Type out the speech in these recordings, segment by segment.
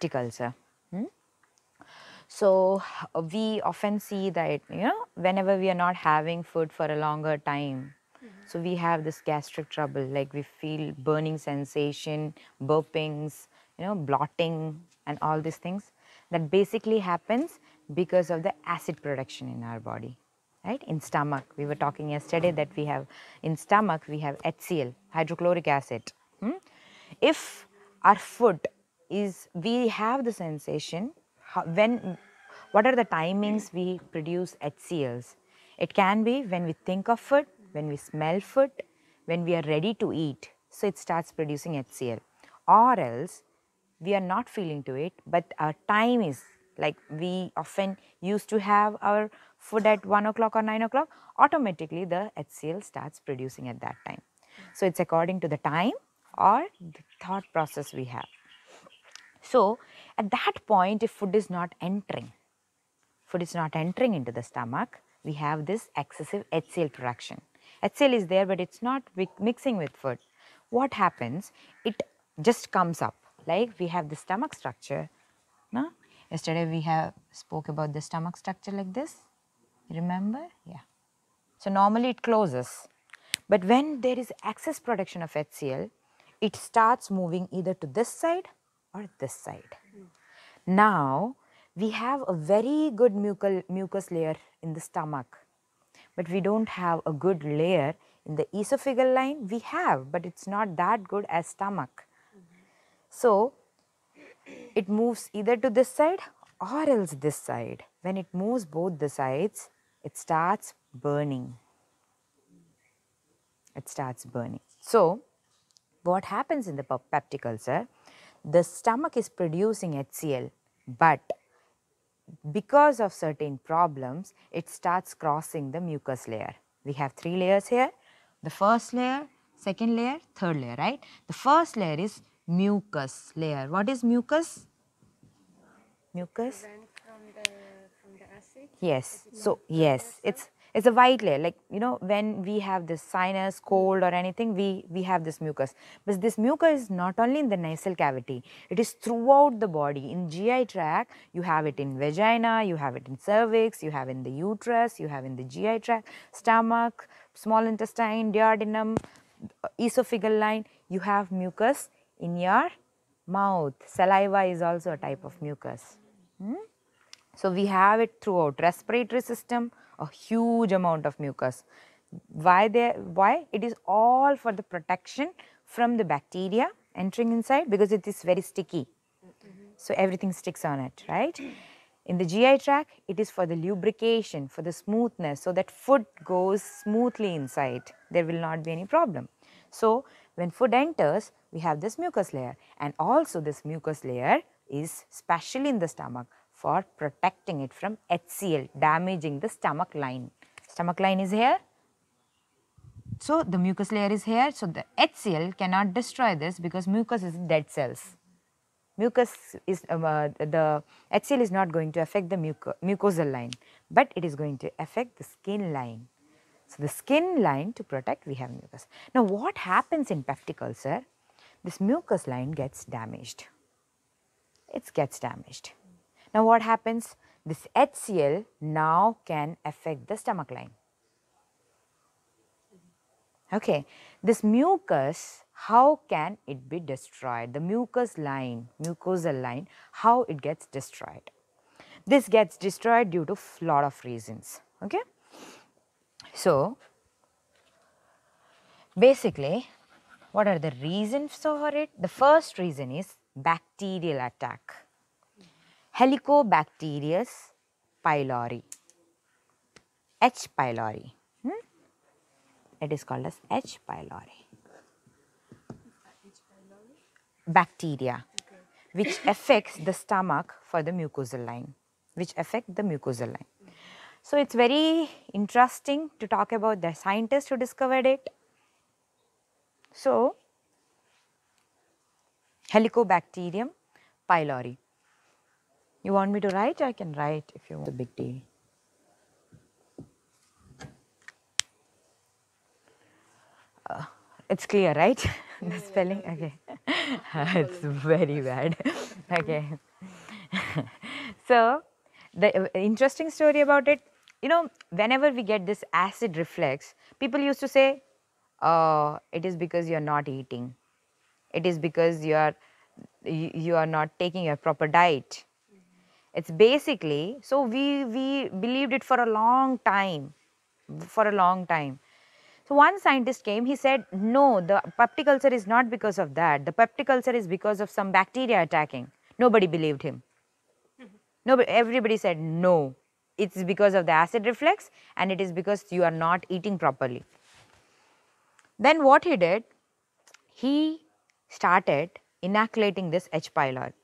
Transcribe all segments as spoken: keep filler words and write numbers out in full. practical, sir. Hmm? So we often see that, you know, whenever we are not having food for a longer time, mm-hmm. so we have this gastric trouble, like we feel burning sensation, burpings, you know, blotting and all these things. That basically happens because of the acid production in our body, right? In stomach, we were talking yesterday that we have, in stomach, we have H C L, hydrochloric acid. Hmm? If our food is, we have the sensation, how, when, what are the timings we produce H C Ls? It can be when we think of food, when we smell food, when we are ready to eat, so it starts producing H C L. Or else, we are not feeling to it, but our time is, like we often used to have our food at one o'clock or nine o'clock, automatically the H C L starts producing at that time. So it's according to the time or the thought process we have. So at that point, if food is not entering, food is not entering into the stomach, we have this excessive H C L production. H C L is there, but it's not mixing with food. What happens? It just comes up. Like we have the stomach structure. No? Yesterday we have spoke about the stomach structure like this. Remember? Yeah. So normally it closes. But when there is excess production of H C L, it starts moving either to this side or this side. Mm. Now we have a very good mucal, mucus layer in the stomach, but we don't have a good layer in the esophageal line. We have, but it's not that good as stomach. So it moves either to this side or else this side. When it moves both the sides, it starts burning. It starts burning. So what happens in the peptic ulcer? The stomach is producing H C L, but because of certain problems, it starts crossing the mucus layer. We have three layers here. The first layer, second layer, third layer, right? The first layer is mucus layer. What is mucus? Mucus? From the, from the acid? Yes. So, yes. It's it's a white layer. Like, you know, when we have this sinus, cold or anything, we, we have this mucus. But this mucus is not only in the nasal cavity. It is throughout the body. In G I tract, you have it in vagina, you have it in cervix, you have in the uterus, you have in the G I tract, stomach, small intestine, duodenum, esophageal line. You have mucus in your mouth. Saliva is also a type of mucus. Hmm? So we have it throughout respiratory system, a huge amount of mucus. Why there? Why? It is all for the protection from the bacteria entering inside, because it is very sticky. Mm-hmm. So everything sticks on it, right? In the G I tract, it is for the lubrication, for the smoothness, so that food goes smoothly inside. There will not be any problem. So when food enters, we have this mucus layer, and also this mucus layer is specially in the stomach for protecting it from H C L, damaging the stomach line. Stomach line is here. So the mucus layer is here. So the H C L cannot destroy this, because mucus is dead cells. Mucus is, uh, the H C L is not going to affect the muc mucosal line, but it is going to affect the skin line. So the skin line, to protect, we have mucus. Now what happens in peptic ulcer? This mucus line gets damaged. It gets damaged. Now what happens? This H C L now can affect the stomach line. Okay. This mucus, how can it be destroyed? The mucus line, mucosal line, how it gets destroyed? This gets destroyed due to a lot of reasons. Okay. So basically, what are the reasons for it? The first reason is bacterial attack. Helicobacter pylori, H. pylori. Hmm? It is called as H. pylori. Bacteria, okay, which affects the stomach for the mucosal line, which affect the mucosal line. So it's very interesting to talk about the scientist who discovered it. So, Helicobacter pylori. You want me to write? I can write if you want. It's a big deal. Uh, it's clear, right? The spelling? Okay. It's very bad. Okay. So, the interesting story about it, you know, whenever we get this acid reflex, people used to say, oh, it is because you are not eating. It is because you are, you, you are not taking your proper diet. It's basically, so we, we believed it for a long time, for a long time. So one scientist came, he said, no, the peptic ulcer is not because of that. The peptic ulcer is because of some bacteria attacking. Nobody believed him. Nobody, everybody said, no, it's because of the acid reflux and it is because you are not eating properly. Then what he did, he started inoculating this H. pylori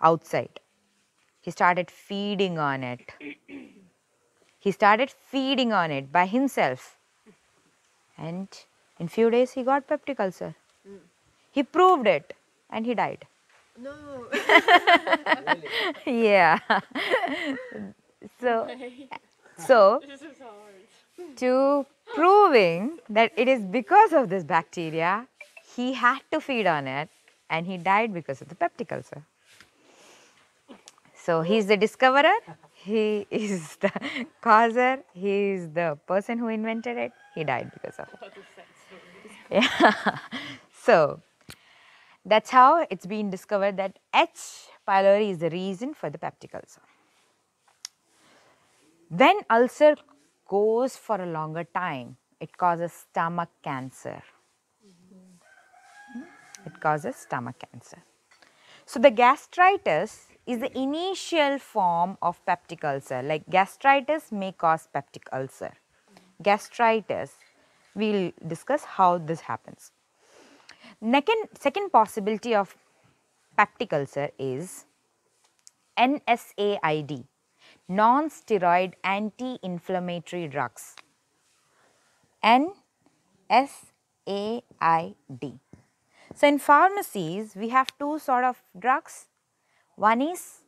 outside. He started feeding on it. He started feeding on it by himself. And in few days he got peptic ulcer. Mm. He proved it and he died. No. Yeah. So, so to proving that it is because of this bacteria, he had to feed on it and he died because of the peptic ulcer. So he is the discoverer, he is the causer, he is the person who invented it, he died because of it. Yeah. So that's how it's been discovered that H. pylori is the reason for the peptic ulcer. When ulcer goes for a longer time, it causes stomach cancer. It causes stomach cancer. So the gastritis is the initial form of peptic ulcer. Like gastritis may cause peptic ulcer. Gastritis, we'll discuss how this happens. Second, second possibility of peptic ulcer is N S A I D, non-steroid anti-inflammatory drugs. N S A I D. So in pharmacies, we have two sort of drugs. One is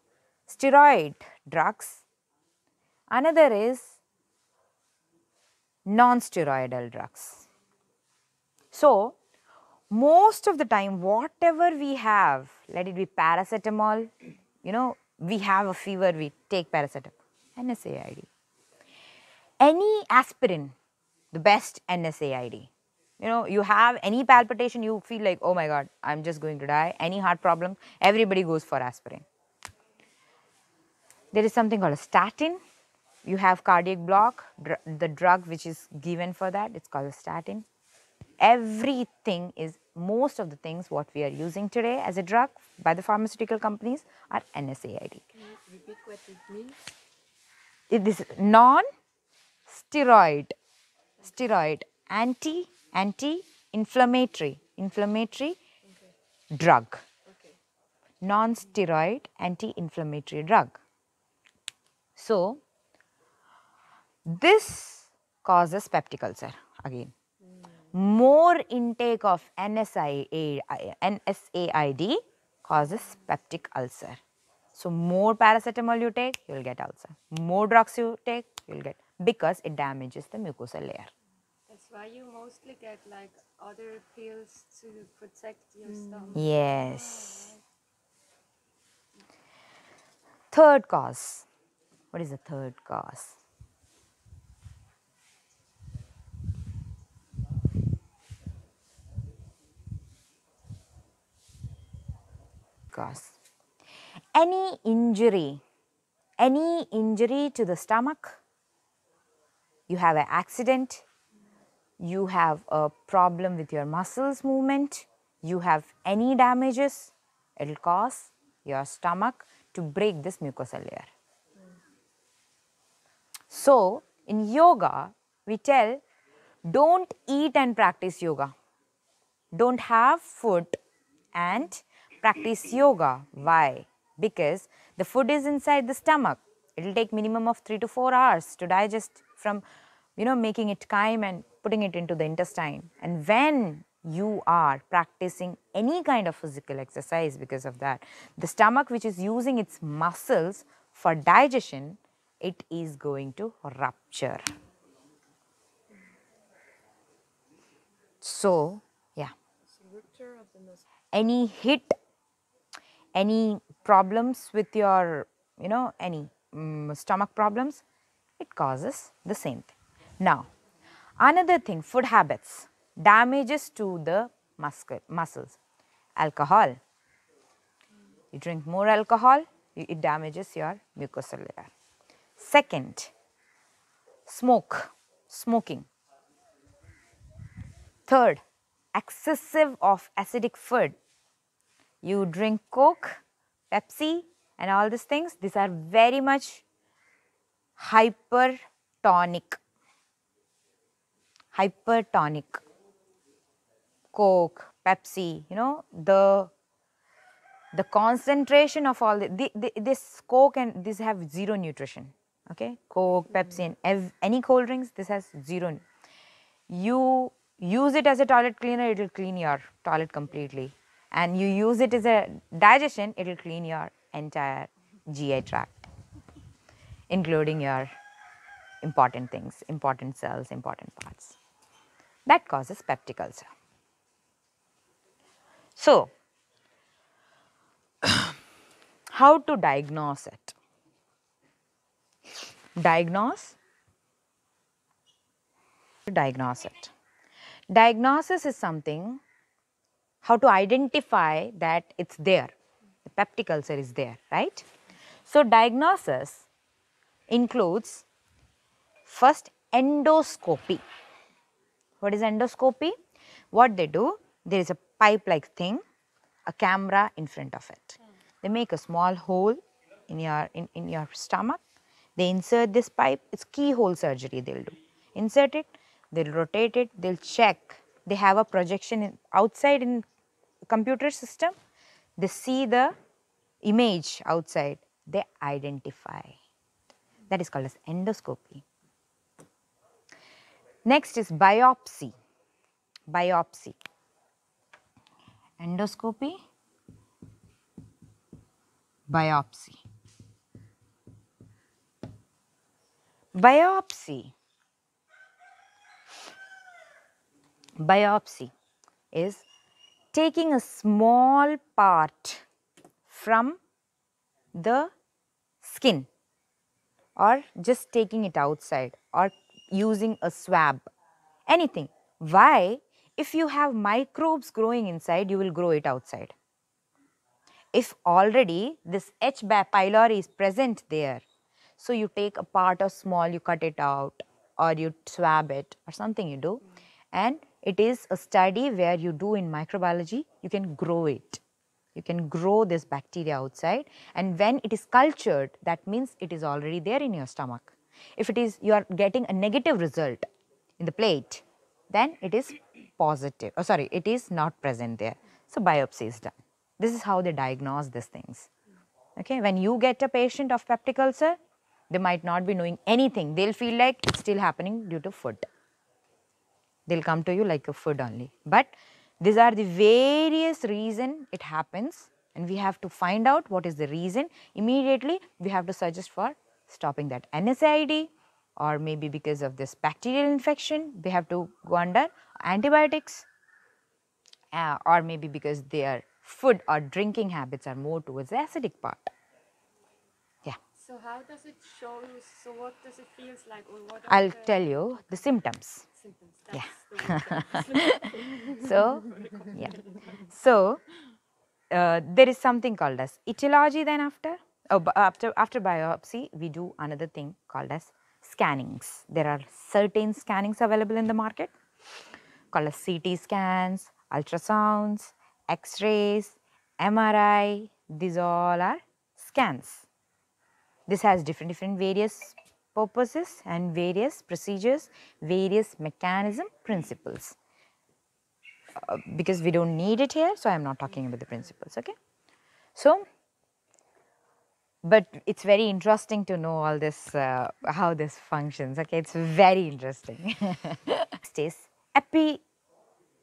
steroid drugs, another is non-steroidal drugs. So, most of the time whatever we have, let it be paracetamol, you know, we have a fever, we take paracetamol, N S A I D. Any aspirin, the best N S A I D. You know, you have any palpitation, you feel like, oh my God, I'm just going to die. Any heart problem, everybody goes for aspirin. There is something called a statin. You have cardiac block, dr the drug which is given for that, it's called a statin. Everything is, most of the things what we are using today as a drug by the pharmaceutical companies are N S A I D. Can you repeat what it means? It is non-steroid, steroid, anti anti-inflammatory, inflammatory okay. drug, okay. non-steroid anti-inflammatory drug. So, this causes peptic ulcer again. Mm. More intake of N S A I D causes peptic ulcer. So, more paracetamol you take, you will get ulcer. More drugs you take, you will get, because it damages the mucosal layer. Why you mostly get like other pills to protect your stomach? Yes. Third cause. What is the third cause? Cause. Any injury, any injury to the stomach, you have an accident, you have a problem with your muscles movement, you have any damages, it will cause your stomach to break this mucosal layer. Mm. So, in yoga, we tell, don't eat and practice yoga. Don't have food and practice yoga. Why? Because the food is inside the stomach. It will take minimum of three to four hours to digest from, you know, making it chyme and putting it into the intestine. And when you are practicing any kind of physical exercise because of that, the stomach which is using its muscles for digestion, it is going to rupture. So, yeah. Any hit, any problems with your, you know, any um, stomach problems, it causes the same thing. Now, another thing, food habits, damages to the muscle, muscles, alcohol. You drink more alcohol, it damages your mucosal layer. Second, smoke, smoking. Third, excessive of acidic food. You drink Coke, Pepsi and all these things, these are very much hypertonic, hypertonic. Coke, Pepsi, you know, the the concentration of all the, the, the this Coke and this have zero nutrition, okay. Coke, Pepsi and ev, any cold drinks, this has zero. You use it as a toilet cleaner, it will clean your toilet completely. And you use it as a digestion, it will clean your entire G I tract, including your important things, important cells, important parts. That causes peptic ulcer. So, how to diagnose it? Diagnose, diagnose it. Diagnosis is something, how to identify that it's there, the peptic ulcer is there, right? So, diagnosis includes first endoscopy. What is endoscopy? What they do, there is a pipe like thing, a camera in front of it. They make a small hole in your, in, in your stomach, they insert this pipe, it's keyhole surgery they will do. Insert it, they will rotate it, they will check, they have a projection in, outside in computer system, they see the image outside, they identify. That is called as endoscopy. Next is biopsy, biopsy, endoscopy, biopsy. Biopsy, biopsy is taking a small part from the skin or just taking it outside or using a swab, anything. Why? If you have microbes growing inside, you will grow it outside. If already this H C L pylori is present there, so you take a part of small, you cut it out or you swab it or something you do, and it is a study where you do in microbiology, you can grow it. You can grow this bacteria outside, and when it is cultured, that means it is already there in your stomach. If it is, you are getting a negative result in the plate, then it is positive, oh sorry, it is not present there. So, biopsy is done. This is how they diagnose these things, okay. When you get a patient of peptic ulcer, they might not be knowing anything, they will feel like it's still happening due to food. They will come to you like a food only, but these are the various reasons it happens, and we have to find out what is the reason. Immediately we have to suggest for stopping that N S A I D, or maybe because of this bacterial infection they have to go under antibiotics, uh, or maybe because their food or drinking habits are more towards the acidic part. Yeah. So how does it show you, so what does it feel like? Or what I'll the, tell you the symptoms. Symptoms. That's yeah. So, yeah. So, uh, there is something called as etiology. Then after, oh, after, after biopsy, we do another thing called as scannings. There are certain scannings available in the market called as C T scans, ultrasounds, X-rays, M R I, these all are scans. This has different, different various purposes and various procedures, various mechanism principles, uh, because we don't need it here, so I am not talking about the principles, okay. So, but it's very interesting to know all this, uh, how this functions, okay, it's very interesting. Next is epi,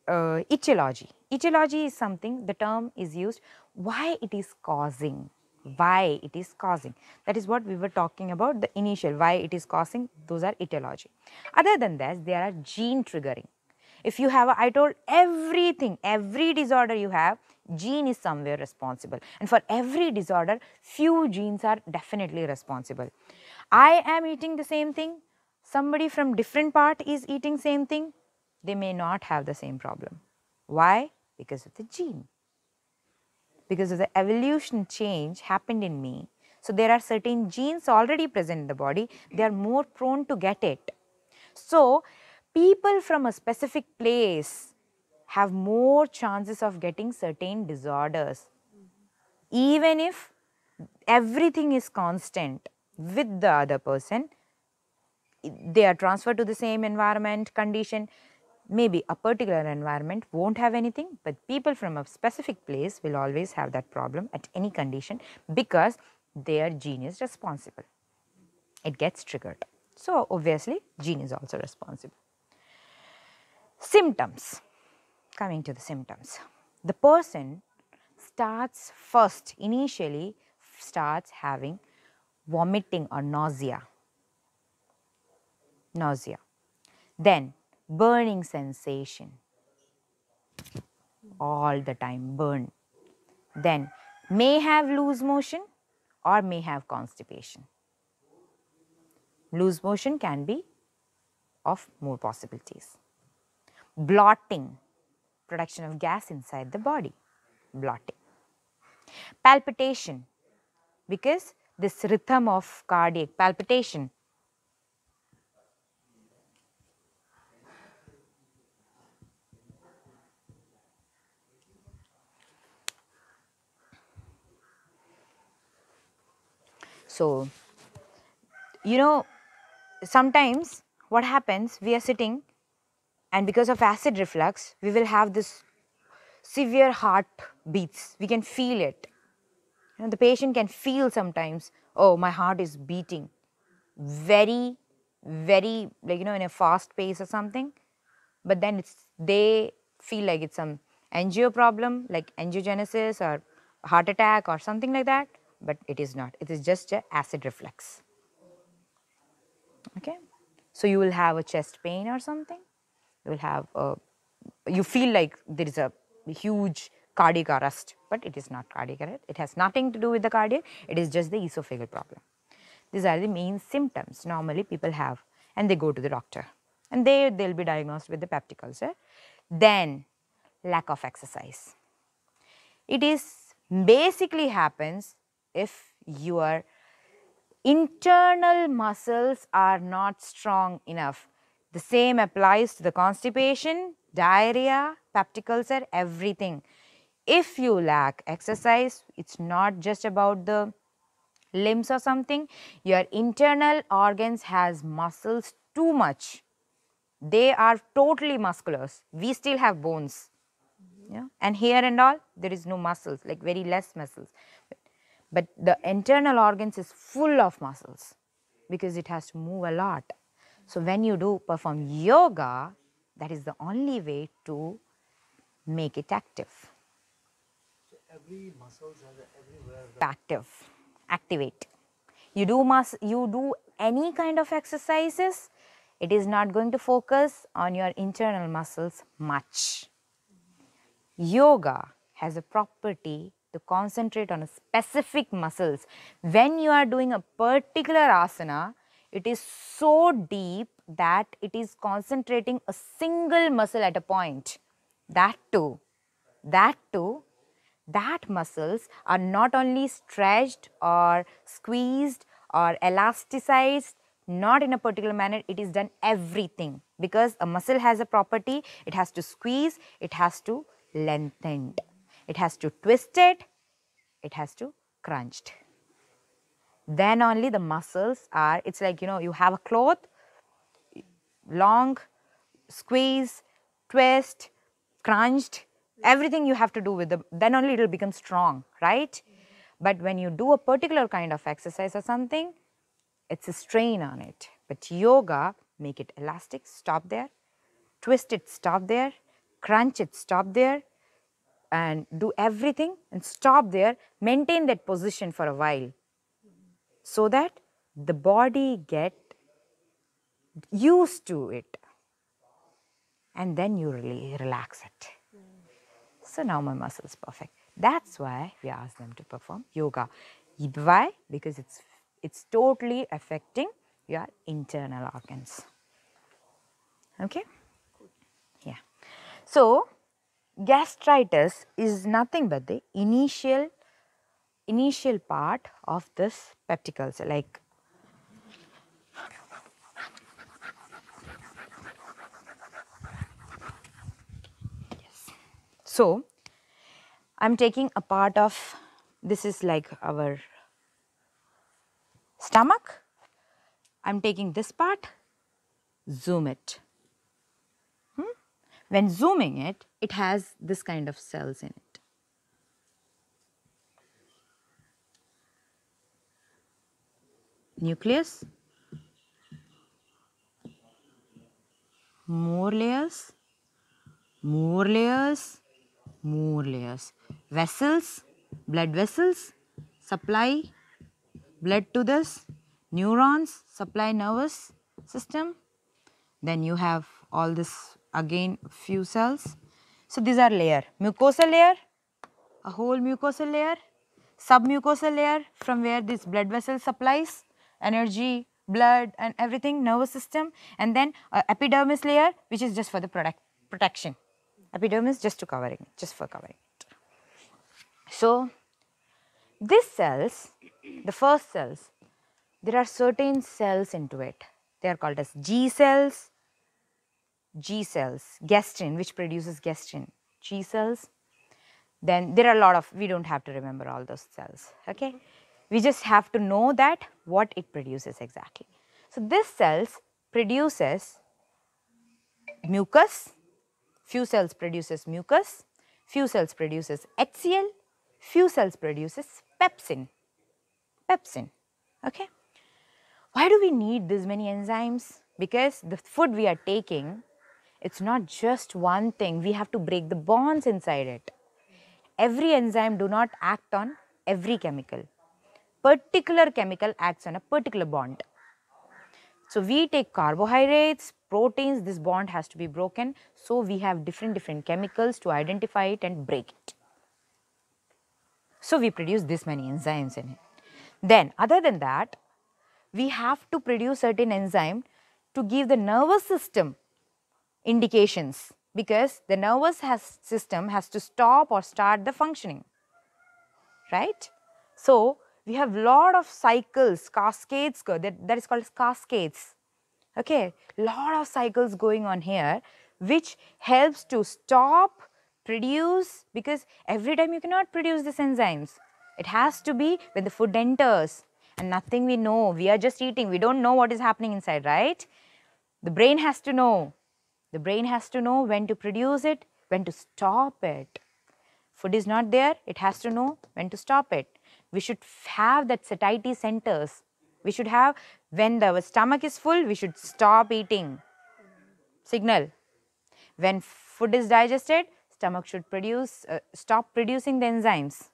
uh, etiology. Etiology is something, the term is used, why it is causing. Why it is causing, that is what we were talking about, the initial why it is causing, those are etiology. Other than that, there are gene triggering. If you have a, I told everything, every disorder you have, gene is somewhere responsible, and for every disorder, few genes are definitely responsible. I am eating the same thing, somebody from different part is eating same thing, they may not have the same problem. Why? Because of the gene, because of the evolution change happened in me. So there are certain genes already present in the body, they are more prone to get it. So people from a specific place have more chances of getting certain disorders, even if everything is constant with the other person. They are transferred to the same environment, condition. Maybe a particular environment won't have anything, but people from a specific place will always have that problem at any condition, because their gene is responsible. It gets triggered. So obviously gene is also responsible. Symptoms. Coming to the symptoms. The person starts first, initially starts having vomiting or nausea. Nausea. Then burning sensation, all the time burn. Then may have loose motion or may have constipation. Loose motion can be of more possibilities. Blotting, production of gas inside the body, blotting. Palpitation, because this rhythm of cardiac palpitation, so, you know, sometimes what happens, we are sitting and because of acid reflux, we will have this severe heart beats, we can feel it. You know, the patient can feel sometimes, oh, my heart is beating very, very, like, you know, in a fast pace or something, but then it's, they feel like it's some angio problem, like angiogenesis or heart attack or something like that. But it is not, it is just an acid reflux, okay. So you will have a chest pain or something, you will have a, you feel like there is a huge cardiac arrest, but it is not cardiac arrest, it has nothing to do with the cardiac, it is just the esophageal problem. These are the main symptoms normally people have, and they go to the doctor and they will be diagnosed with the peptic ulcer. Then lack of exercise. It is basically happens if your internal muscles are not strong enough. The same applies to the constipation, diarrhea, peptic ulcer, everything. If you lack exercise, it's not just about the limbs or something. Your internal organs has muscles too much. They are totally musculars. We still have bones. Yeah? And here and all, there is no muscles, like very less muscles. But the internal organs is full of muscles because it has to move a lot. So when you do perform yoga, that is the only way to make it active. So every muscle has everywhere active, activate. You do mus you do any kind of exercises, it is not going to focus on your internal muscles much. Yoga has a property to concentrate on a specific muscles. When you are doing a particular asana, it is so deep that it is concentrating a single muscle at a point. That too, that too, that muscles are not only stretched or squeezed or elasticized, not in a particular manner, it is done everything. Because a muscle has a property, it has to squeeze, it has to lengthen. It has to twist it, it has to crunch it. Then only the muscles are, it's like, you know, you have a cloth, long, squeeze, twist, crunched, everything you have to do with the, then only it will become strong, right? But when you do a particular kind of exercise or something, it's a strain on it. But yoga, make it elastic, stop there, twist it, stop there, crunch it, stop there, and do everything and stop there, maintain that position for a while so that the body get used to it and then you really relax it. So now my muscle is perfect. That's why we ask them to perform yoga. Why? Because it's, it's totally affecting your internal organs. Okay? Yeah. So, gastritis is nothing but the initial, initial part of this peptic ulcer. Like, yes. So, I'm taking a part of, this is like our stomach. I'm taking this part, zoom it. Hmm? When zooming it, it has this kind of cells in it. Nucleus, more layers, more layers, more layers. Vessels, blood vessels, supply blood to this, neurons, supply nervous system. Then you have all this again few cells. So these are layer, mucosal layer, a whole mucosal layer, submucosal layer from where this blood vessel supplies energy, blood and everything, nervous system, and then uh, epidermis layer, which is just for the product, protection. Epidermis just to covering it, just for covering it. So these cells, the first cells, there are certain cells into it. They are called as G cells, G cells, gastrin, which produces gastrin, G cells. Then there are a lot of, we don't have to remember all those cells, okay? We just have to know that what it produces exactly. So this cells produces mucus, few cells produces mucus, few cells produces H C L, few cells produces pepsin, pepsin, okay? Why do we need this many enzymes? Because the food we are taking, it's not just one thing. We have to break the bonds inside it. Every enzyme do not act on every chemical. Particular chemical acts on a particular bond. So we take carbohydrates, proteins, this bond has to be broken. So we have different, different chemicals to identify it and break it. So we produce this many enzymes in it. Then other than that, we have to produce certain enzyme to give the nervous system indications, because the nervous has system has to stop or start the functioning, right? So we have lot of cycles, cascades, that, that is called cascades, okay? Lot of cycles going on here, which helps to stop, produce, because every time you cannot produce these enzymes. It has to be when the food enters. And nothing we know, we are just eating, we don't know what is happening inside, right? The brain has to know. The brain has to know when to produce it, when to stop it. Food is not there, it has to know when to stop it. We should have that satiety centers. We should have, when the stomach is full, we should stop eating. Signal. When food is digested, stomach should produce, uh, stop producing the enzymes.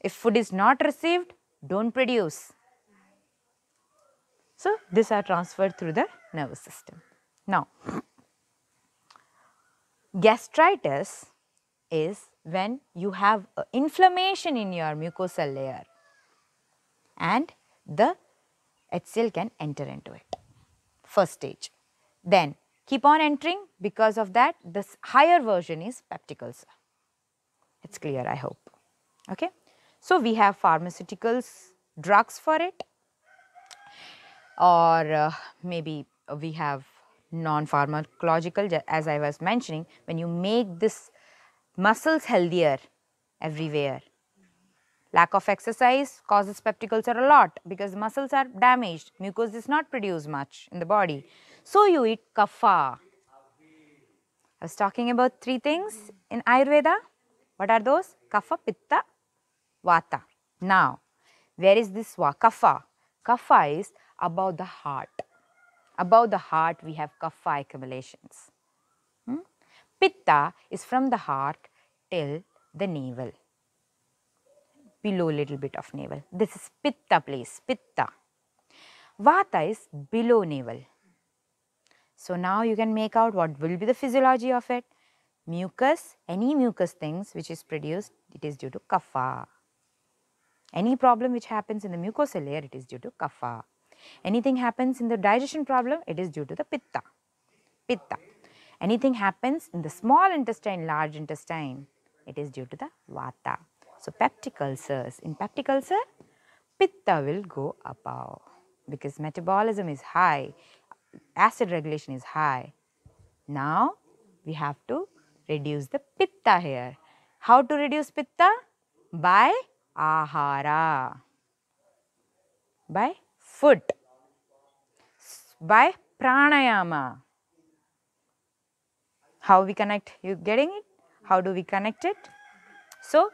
If food is not received, don't produce. So these are transferred through the nervous system. Now, gastritis is when you have inflammation in your mucosal layer and the H C L can enter into it. First stage. Then keep on entering, because of that this higher version is peptic ulcer. It's clear, I hope. Okay. So we have pharmaceuticals, drugs for it, or uh, maybe we have non-pharmacological, as I was mentioning, when you make this muscles healthier everywhere. Lack of exercise causes peptic ulcer a lot, because muscles are damaged, mucus is not produced much in the body. So you eat kapha. I was talking about three things in Ayurveda. What are those? Kapha, pitta, Vata. Now, where is this kapha? Kapha is above the heart. Above the heart, we have kapha accumulations. Hmm? Pitta is from the heart till the navel. Below little bit of navel. This is pitta place, pitta. Vata is below navel. So now you can make out what will be the physiology of it. mucus, any mucus things which is produced, it is due to kapha. Any problem which happens in the mucosal layer, it is due to kapha. Anything happens in the digestion problem, it is due to the pitta. Pitta. Anything happens in the small intestine, large intestine, it is due to the vata. So, peptic ulcers. In peptic ulcer, pitta will go above because metabolism is high, acid regulation is high. Now, we have to reduce the pitta here. How to reduce pitta? By ahara, by food, by pranayama. How we connect? You getting it? How do we connect it? So,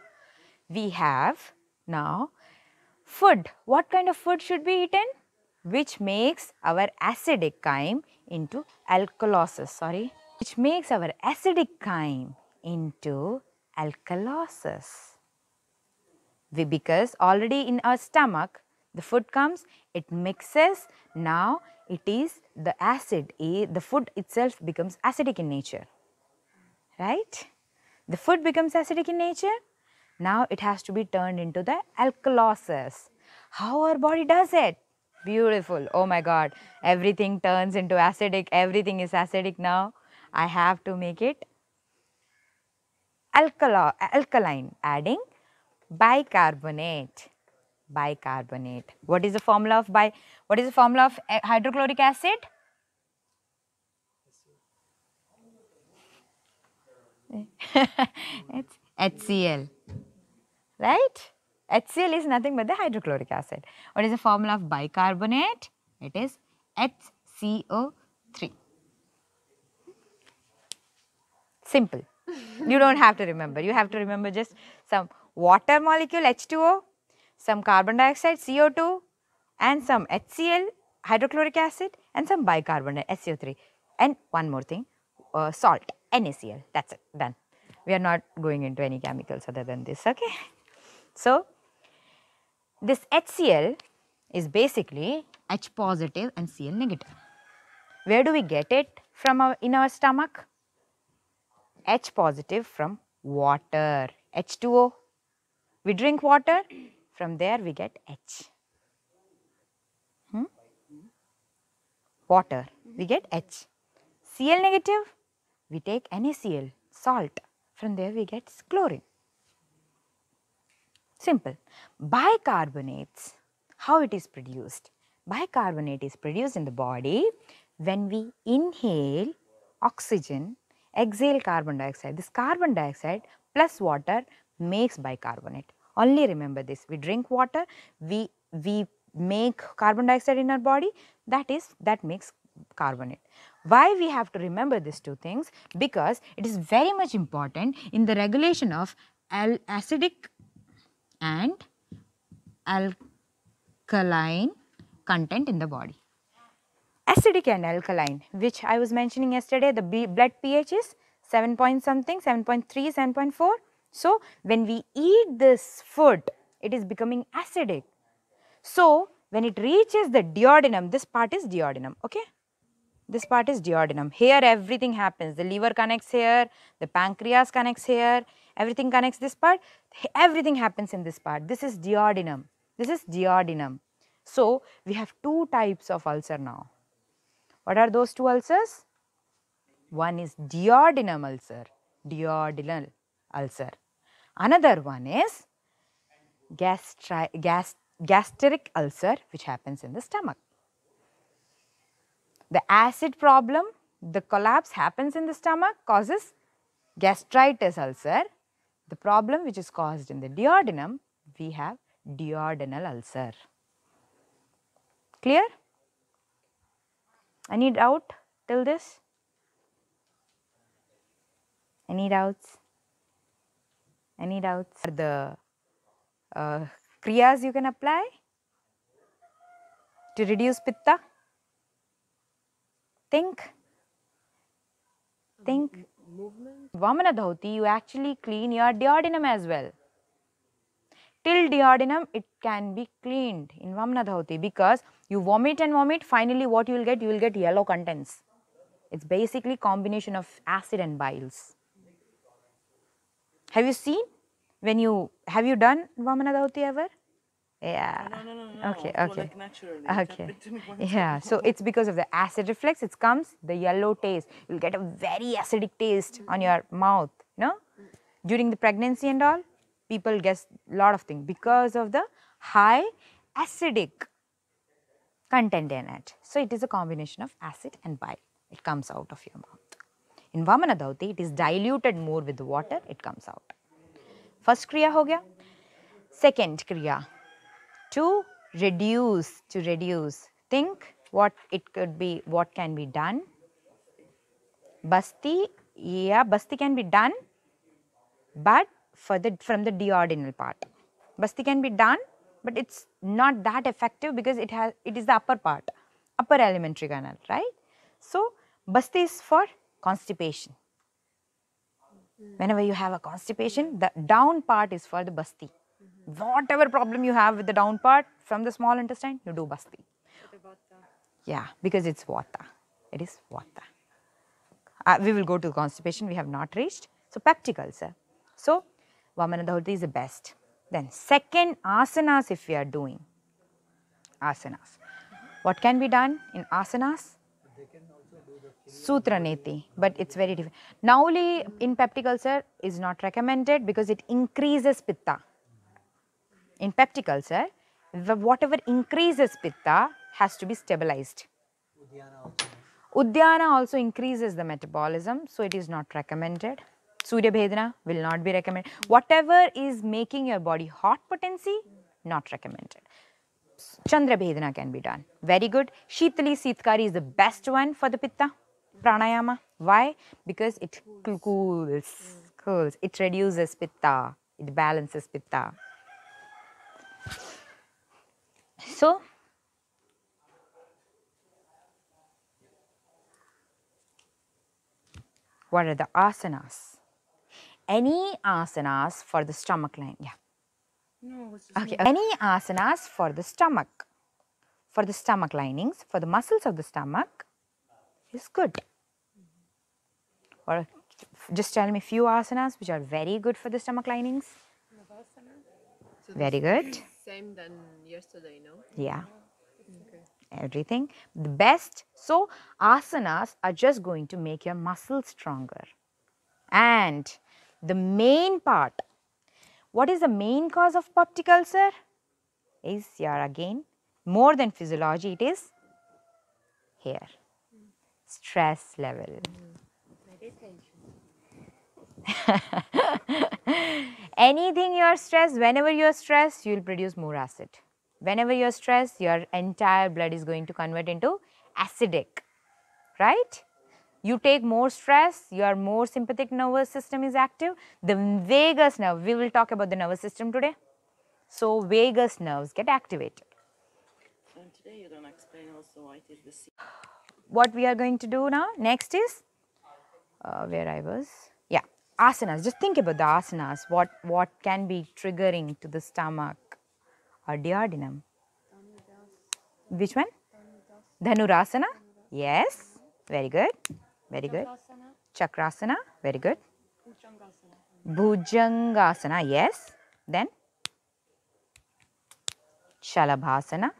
we have now food. What kind of food should be eaten? Which makes our acidic chyme into alkalosis, sorry. Which makes our acidic chyme into alkalosis. We, because already in our stomach, the food comes, it mixes, now it is the acid, the food itself becomes acidic in nature, right? The food becomes acidic in nature, now it has to be turned into the alkalosis. How our body does it? Beautiful, oh my god, everything turns into acidic, everything is acidic now, I have to make it alkali, alkaline, adding bicarbonate. Bicarbonate. What is the formula of bi? What is the formula of hydrochloric acid? It's H C L, right? H C L is nothing but the hydrochloric acid. What is the formula of bicarbonate? It is H C O three. Simple. You don't have to remember. You have to remember just some water molecule H two O. Some carbon dioxide C O two and some H C L, hydrochloric acid, and some bicarbonate S C O three, and one more thing, uh, salt N A C L. That's it, done. We are not going into any chemicals other than this, okay? So this H C L is basically H positive and Cl negative. Where do we get it from our, in our stomach? H positive from water, H two O. We drink water. From there we get H. Hmm? Water, we get H. Cl negative, we take N A C L, salt. From there we get chlorine. Simple. Bicarbonates, how it is produced? Bicarbonate is produced in the body when we inhale oxygen, exhale carbon dioxide. This carbon dioxide plus water makes bicarbonate. Only remember this, we drink water, we, we make carbon dioxide in our body, that is, that makes carbonate. Why we have to remember these two things? Because it is very much important in the regulation of al acidic and alkaline content in the body. Acidic and alkaline, which I was mentioning yesterday, the blood pH is seven point something, seven point three, seven point four. So, when we eat this food, it is becoming acidic. So, when it reaches the duodenum, this part is duodenum, okay? This part is duodenum. Here everything happens. The liver connects here, the pancreas connects here, everything connects this part. Everything happens in this part. This is duodenum. This is duodenum. So, we have two types of ulcer now. What are those two ulcers? One is duodenum ulcer, duodenal ulcer. Another one is gastri gas gastric ulcer, which happens in the stomach. The acid problem, the collapse happens in the stomach, causes gastritis ulcer. The problem which is caused in the duodenum, we have duodenal ulcer. Clear? Any doubt till this? Any doubts? Any doubts? The uh, kriyas you can apply to reduce pitta? Think. Think. Movement. Vamana dhauti, you actually clean your duodenum as well. Till duodenum, it can be cleaned in Vamana dhauti because you vomit and vomit. Finally, what you will get? You will get yellow contents. It's basically combination of acid and biles. Have you seen when you have you done Vamana dhauti ever? Yeah. No, no, no, no. Okay, okay. Like naturally. Okay. Yeah. So it's because of the acid reflex. It comes the yellow taste. You'll get a very acidic taste mm-hmm. on your mouth. No. During the pregnancy and all, people get a lot of things because of the high acidic content in it. So it is a combination of acid and bile. It comes out of your mouth. In Vamana dhauti, it is diluted more with the water. It comes out. First kriya ho gaya. Second kriya. To reduce, to reduce, think what it could be, what can be done. Basti, yeah, Basti can be done, but for the, from the duodenal part. Basti can be done, but it's not that effective because it has, it is the upper part, upper alimentary canal, right? So, Basti is for constipation. Whenever you have a constipation, the down part is for the Basti. Whatever problem you have with the down part from the small intestine, you do Basti. Yeah, because it's Vata. It is Vata. Uh, we will go to constipation, we have not reached. So, peptic ulcer. So, Vamana dhauti is the best. Then, second asanas if we are doing. Asanas. What can be done in asanas? Sutra neti, but it's very different. Nauli in peptic ulcer is not recommended because it increases Pitta. In peptic ulcer, whatever increases Pitta has to be stabilized. Uddiyana also. Uddiyana also increases the metabolism, so it is not recommended. Surya Bhedana will not be recommended. Whatever is making your body hot potency, not recommended. Chandra Bhedana can be done. Very good. Sheetali, Sitkari is the best one for the Pitta. Pranayama. Why? Because it cools. Cools. It reduces Pitta. It balances Pitta. So, what are the asanas? Any asanas for the stomach line? Yeah. No. Okay. Any asanas for the stomach, for the stomach linings, for the muscles of the stomach is good. Or just tell me few asanas which are very good for the stomach linings. Very good. Same than yesterday, no? Yeah. Okay. Everything. The best. So, asanas are just going to make your muscles stronger. And the main part, what is the main cause of peptic ulcer? Is your again, more than physiology, it is here. Stress level. Meditation. Anything you are stressed, whenever you are stressed, you will produce more acid. Whenever you are stressed, your entire blood is going to convert into acidic, right? You take more stress, your more sympathetic nervous system is active. The vagus nerve, we will talk about the nervous system today. So, vagus nerves get activated. And today you don't explain also why it is the C. What we are going to do now, next is, uh, where I was. Asanas, just think about the asanas, what, what can be triggering to the stomach or duodenum. Which one? Dhanurasana. Yes, very good, very good. Chakrasana, very good. Bhujangasana, yes. Then Shalabhasana,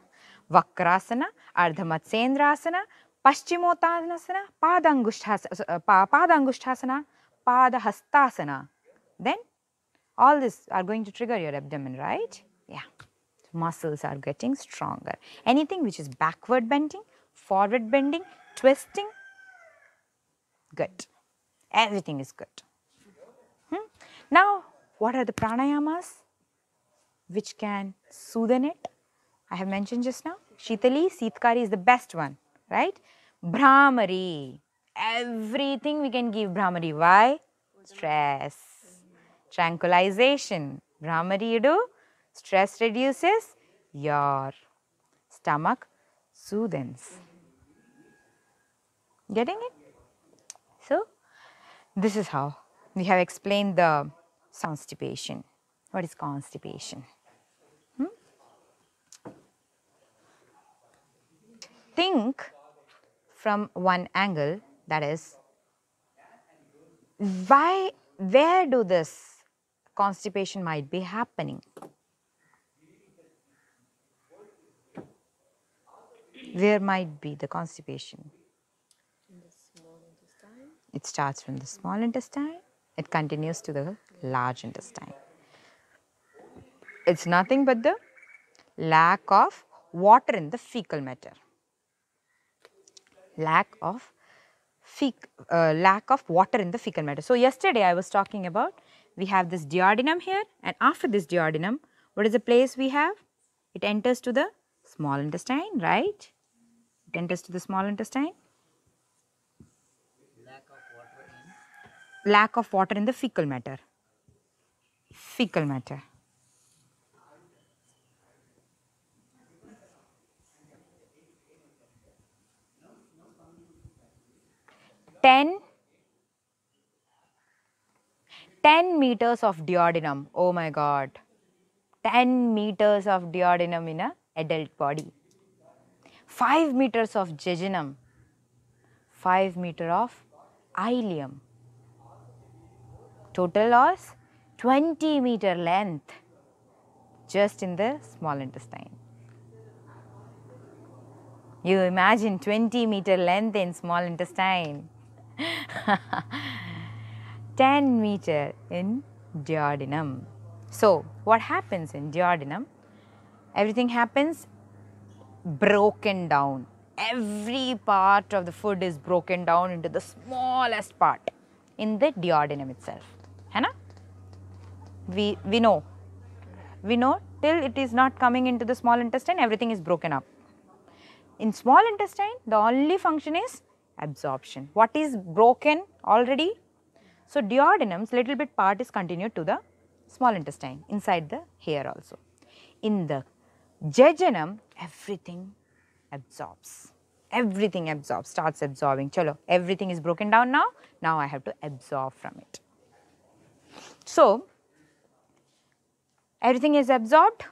Vakrasana, Ardhamatsyendrasana, Paschimottanasana, Padangushthasana. Padahastasana. Then all this are going to trigger your abdomen, right? Yeah. Muscles are getting stronger. Anything which is backward bending, forward bending, twisting, good. Everything is good. Hmm? Now, what are the pranayamas which can soothen it? I have mentioned just now. Sheetali, Sitkari is the best one, right? Brahmari. Everything we can give Brahmari. Why? Stress. Tranquilization. Brahmari you do. Stress reduces. Your stomach soothes. Getting it? So, this is how we have explained the constipation. What is constipation? Hmm? Think from one angle. That is, why, where do this constipation might be happening. Where might be the constipation? In the small intestine. It starts from the small intestine. It continues to the large intestine. It's nothing but the lack of water in the fecal matter. Lack of fe uh, lack of water in the fecal matter. So yesterday I was talking about, we have this duodenum here, and after this duodenum, what is the place we have? It enters to the small intestine, right? It enters to the small intestine. Lack of water in, lack of water in the fecal matter. Fecal matter. ten meters of duodenum. Oh my God. ten meters of duodenum in a adult body. five meters of jejunum. five meter of ileum. Total loss twenty meter length just in the small intestine. You imagine twenty meter length in small intestine. ten meter in duodenum. So what happens in duodenum? Everything happens broken down. Every part of the food is broken down into the smallest part in the duodenum itself. Hana? We, we know. We know till it is not coming into the small intestine, everything is broken up. In small intestine, the only function is absorption. What is broken already? So duodenum's little bit part is continued to the small intestine, inside the hair also. In the jejunum, everything absorbs. Everything absorbs, starts absorbing. Chalo, everything is broken down now. Now I have to absorb from it. So everything is absorbed.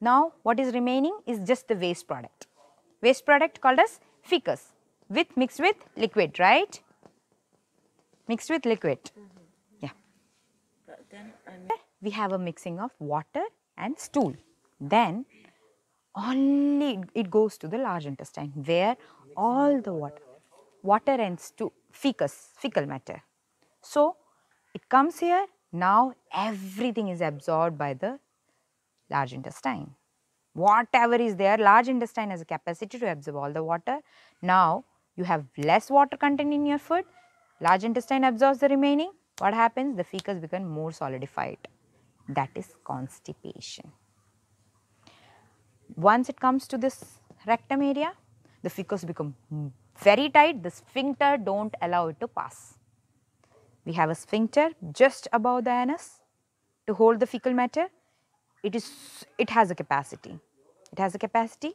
Now what is remaining is just the waste product. Waste product called as feces, with mixed with liquid, right? Mixed with liquid. Mm-hmm. Yeah. But then I'm... we have a mixing of water and stool. Then only it goes to the large intestine where mixing all the water, water and stool, feces, fecal matter. So it comes here. Now everything is absorbed by the large intestine. Whatever is there, large intestine has a capacity to absorb all the water. Now you have less water content in your food. Large intestine absorbs the remaining. What happens? The feces become more solidified. That is constipation. Once it comes to this rectum area, the feces become very tight. The sphincter don't allow it to pass. We have a sphincter just above the anus to hold the fecal matter. It is, it has a capacity. It has a capacity.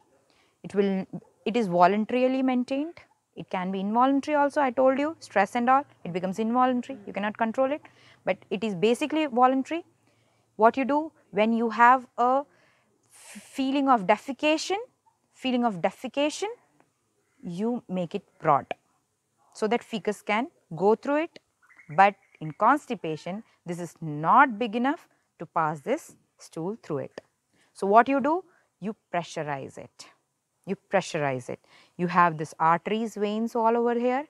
It will, it is voluntarily maintained. It can be involuntary also, I told you, stress and all, it becomes involuntary, you cannot control it, but it is basically voluntary. What you do when you have a feeling of defecation, feeling of defecation, you make it broad so that feces can go through it. But in constipation, this is not big enough to pass this stool through it. So what you do, you pressurize it. You pressurize it. You have this arteries, veins all over here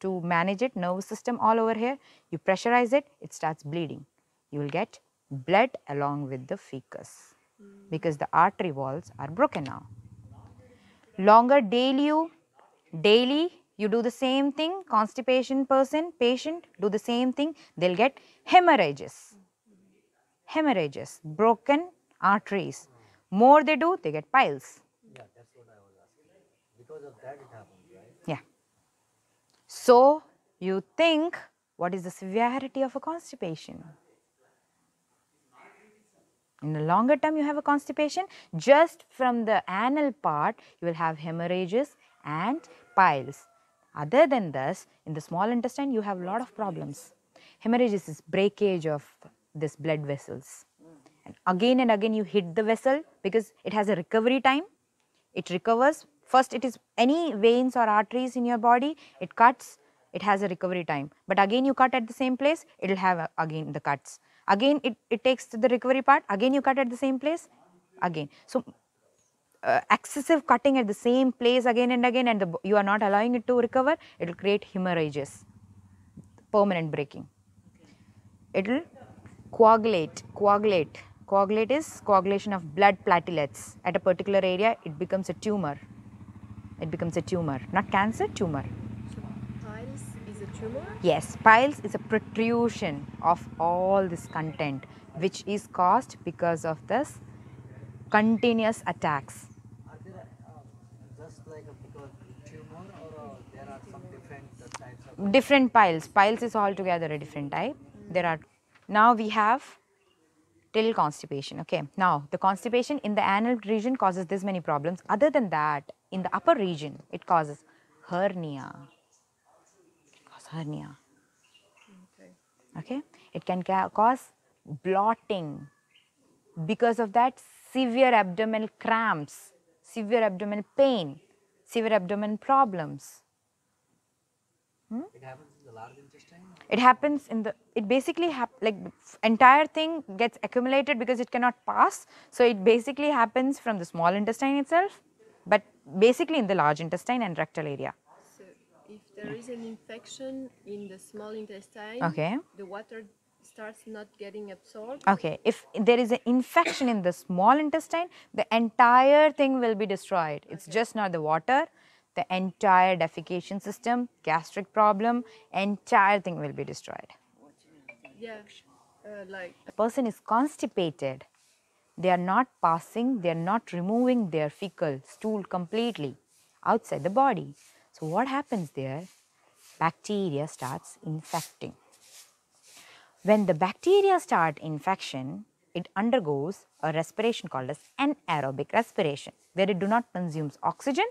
to manage it, nervous system all over here. You pressurize it, it starts bleeding. You will get blood along with the feces because the artery walls are broken now. Longer daily you, daily you do the same thing, constipation person, patient do the same thing, they'll get hemorrhages. Hemorrhages, broken arteries. More they do, they get piles. Because of that it happens, right? Yeah. So you think, what is the severity of a constipation? In the longer term you have a constipation, just from the anal part you will have hemorrhages and piles. Other than this, in the small intestine you have a lot of problems. Hemorrhages is breakage of this blood vessels. And again and again you hit the vessel because it has a recovery time. It recovers. First, it is any veins or arteries in your body, it cuts, it has a recovery time. But again you cut at the same place, it will have a, again the cuts. again it, it takes the recovery part, again you cut at the same place, again. So, uh, excessive cutting at the same place again and again, and the, you are not allowing it to recover, it will create hemorrhages, permanent breaking. It will coagulate, coagulate, coagulate is coagulation of blood platelets at a particular area, it becomes a tumor, it becomes a tumor, not cancer, tumor. Tumor? Yes, piles is a protrusion of all this content which is caused because of this continuous attacks. Are there uh, just like a particular tumor or uh, there are some different types of? Different piles. Piles is altogether a different type. Mm. There are. Now we have till constipation. Okay. Now the constipation in the anal region causes this many problems. Other than that, in the upper region, it causes hernia. Hernia. Okay. Okay. It can ca cause blotting. Because of that, severe abdominal cramps, severe abdominal pain, severe abdominal problems. Hmm? It happens in the large intestine. It happens in the. It basically hap like the entire thing gets accumulated because it cannot pass. So it basically happens from the small intestine itself, but basically in the large intestine and rectal area. If there is an infection in the small intestine, okay, the water starts not getting absorbed. Okay, if there is an infection in the small intestine, the entire thing will be destroyed. It's okay. Just not the water, the entire defecation system, gastric problem, entire thing will be destroyed. Yeah, uh, like the person is constipated, they are not passing, they are not removing their fecal stool completely outside the body. So what happens there? Bacteria starts infecting. When the bacteria start infection, it undergoes a respiration called as anaerobic respiration, where it do not consumes oxygen,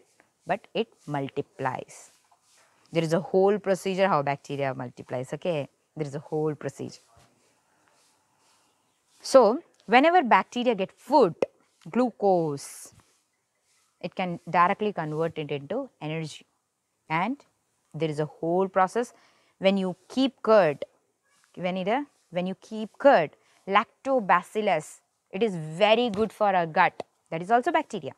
but it multiplies. There is a whole procedure how bacteria multiplies, okay? There is a whole procedure. So whenever bacteria get food, glucose, it can directly convert it into energy. And there is a whole process when you keep curd, when it, when you keep curd, lactobacillus, it is very good for our gut, that is also bacteria.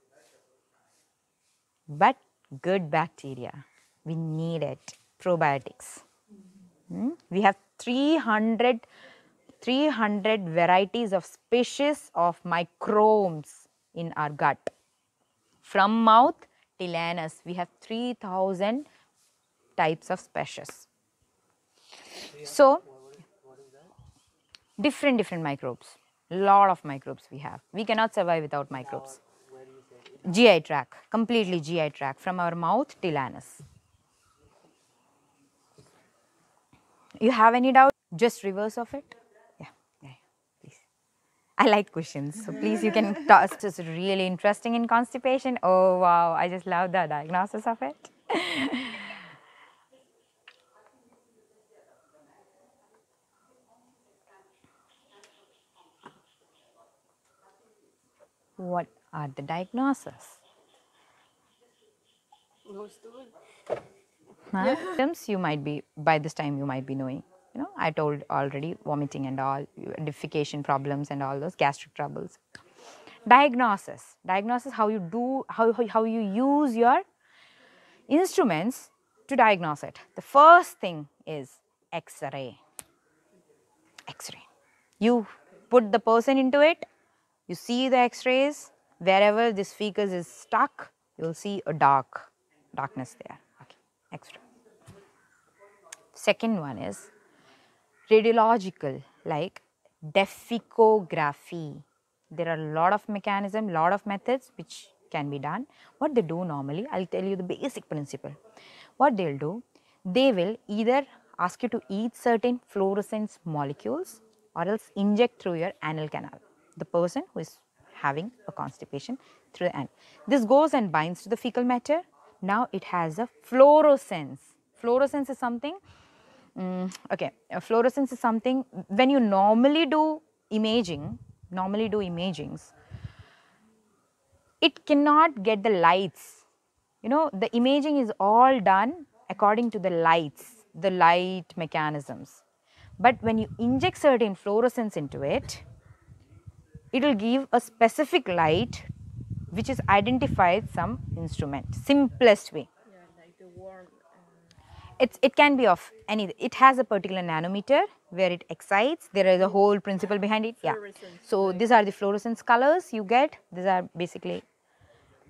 But good bacteria, we need it, probiotics. Hmm? We have three hundred, three hundred varieties of species of microbes in our gut, from mouth till anus, we have three thousand types of species. So, different, different microbes, lot of microbes we have. We cannot survive without microbes. G I tract, completely G I tract, from our mouth till anus. You have any doubt? Just reverse of it? Yeah, yeah, please. I like questions, so please you can toss. It's really interesting in constipation. Oh wow, I just love the diagnosis of it. What are the diagnoses? Huh? Symptoms you might be, by this time you might be knowing. You know, I told already vomiting and all, defecation problems and all those gastric troubles. Diagnosis. Diagnosis, how you do, how, how, how you use your instruments to diagnose it. The first thing is X-ray. X-ray. You put the person into it, you see the X-rays, wherever this feces is stuck, you will see a dark, darkness there. Okay, X-ray. Second one is radiological, like defecography. There are a lot of mechanisms, lot of methods which can be done. What they do normally, I'll tell you the basic principle. What they'll do, they will either ask you to eat certain fluorescent molecules or else inject through your anal canal, the person who is having a constipation through the anal. This goes and binds to the fecal matter. Now it has a fluorescence. Fluorescence is something. Mm, okay, uh, fluorescence is something when you normally do imaging, normally do imagings, it cannot get the lights. You know, the imaging is all done according to the lights, the light mechanisms. But when you inject certain fluorescence into it, it will give a specific light which is identified some instrument. Simplest way. Yeah, like the warm, um... it's, it can be of any, it has a particular nanometer where it excites. There is a whole principle behind it. Yeah. So like these are the fluorescence colors you get. These are basically,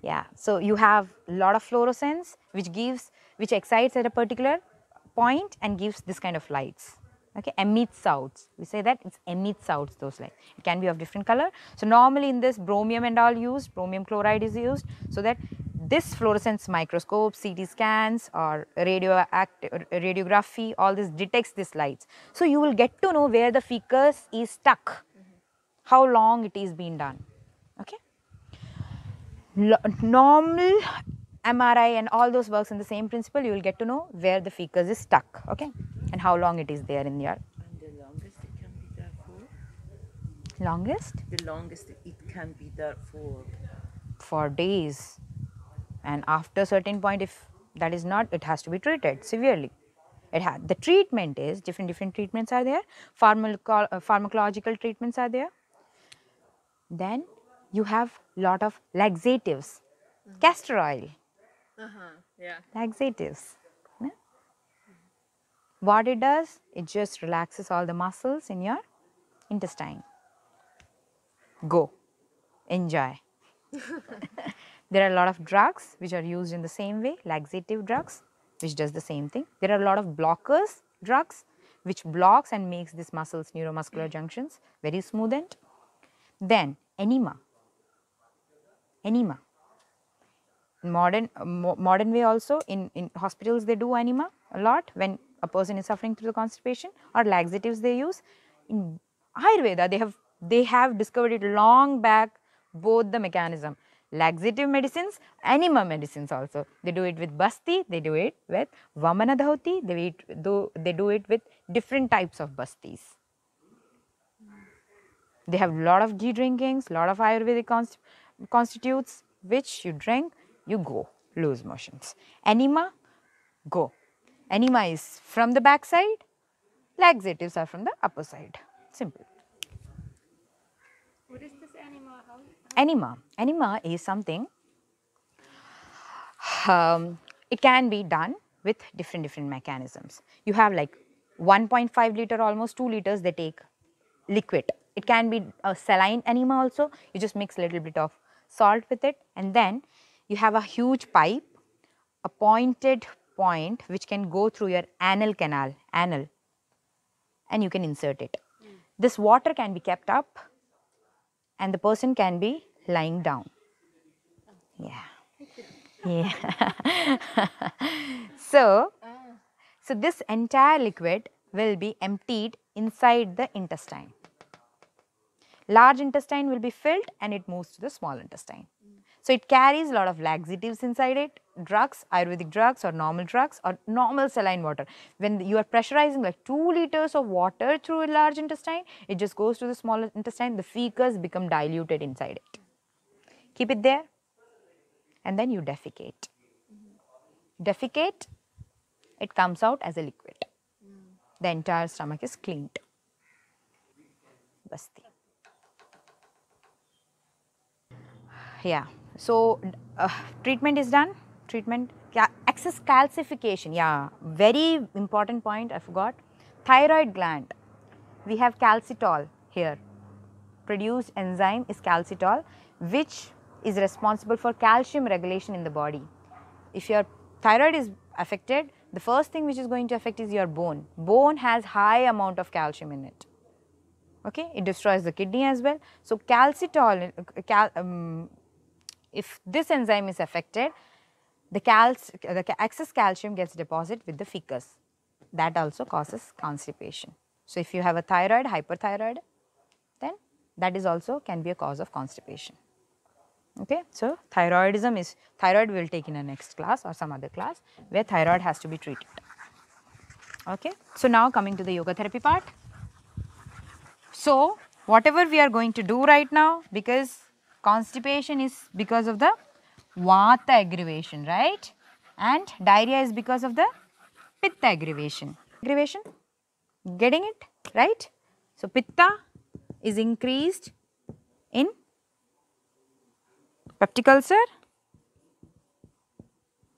yeah. So you have a lot of fluorescence which gives, which excites at a particular point and gives this kind of lights. Okay, emits sounds. We say that it's emits sounds, those lights. It can be of different color. So normally in this bromium and all used, bromium chloride is used, so that this fluorescence microscope, C T scans or radioactive radiography, all this detects these lights. So you will get to know where the feces is stuck, mm-hmm. how long it is being done. Okay. L normal M R I and all those works in the same principle. You will get to know where the feces is stuck. Okay. And how long it is there in your... And the longest it can be there for? Longest? The longest it can be there for? For days. And after a certain point, if that is not, it has to be treated severely. It ha the treatment is, different different treatments are there. Pharmaco uh, pharmacological treatments are there. Then you have lot of laxatives. Mm-hmm. Castor oil. Uh-huh. Yeah. Laxatives. What it does, it just relaxes all the muscles in your intestine. Go. Enjoy. There are a lot of drugs which are used in the same way, laxative drugs, which does the same thing. There are a lot of blockers, drugs, which blocks and makes these muscles, neuromuscular junctions, very smoothened. Then, enema. Enema. Modern, uh, mo modern way also, in, in hospitals they do enema a lot when a person is suffering through the constipation, or laxatives they use. In Ayurveda, they have they have discovered it long back, both the mechanism. Laxative medicines, enema medicines also. They do it with Basti, they do it with Vamana dhauti, they do, they do it with different types of Bastis. They have a lot of ghee drinkings, lot of Ayurvedic const, constitutes, which you drink, you go, lose motions. Enema, go. Enema is from the back side, laxatives are from the upper side. Simple. What is this enema? How, how enema. Enema is something, um, it can be done with different different mechanisms. You have like one point five liter, almost two liters, they take liquid. It can be a saline enema also. You just mix a little bit of salt with it, and then you have a huge pipe, a pointed pipe point which can go through your anal canal, anal, and you can insert it. Mm. This water can be kept up and the person can be lying down. Yeah. Yeah. so, so this entire liquid will be emptied inside the intestine. Large intestine will be filled and it moves to the small intestine. So it carries a lot of laxatives inside it, drugs, Ayurvedic drugs or normal drugs or normal saline water. When you are pressurizing like two liters of water through a large intestine, it just goes to the small intestine, the feces become diluted inside it. Keep it there and then you defecate. Defecate, it comes out as a liquid. The entire stomach is cleaned. Basti. Yeah. So, uh, treatment is done, treatment, excess calcification, yeah, very important point I forgot. Thyroid gland, we have calcitol here, produced enzyme is calcitol, which is responsible for calcium regulation in the body. If your thyroid is affected, the first thing which is going to affect is your bone. Bone has high amount of calcium in it. Okay, it destroys the kidney as well. So, calcitol, cal, um, if this enzyme is affected, the, cal the excess calcium gets deposited with the feces. That also causes constipation. So, if you have a thyroid, hyperthyroid, then that is also can be a cause of constipation. Okay, so thyroidism is, thyroid we will take in a next class or some other class where thyroid has to be treated. Okay, so now coming to the yoga therapy part. So, whatever we are going to do right now, because constipation is because of the Vata aggravation, right? And diarrhea is because of the Pitta aggravation. Aggravation? Getting it? right. So, Pitta is increased in peptic ulcer,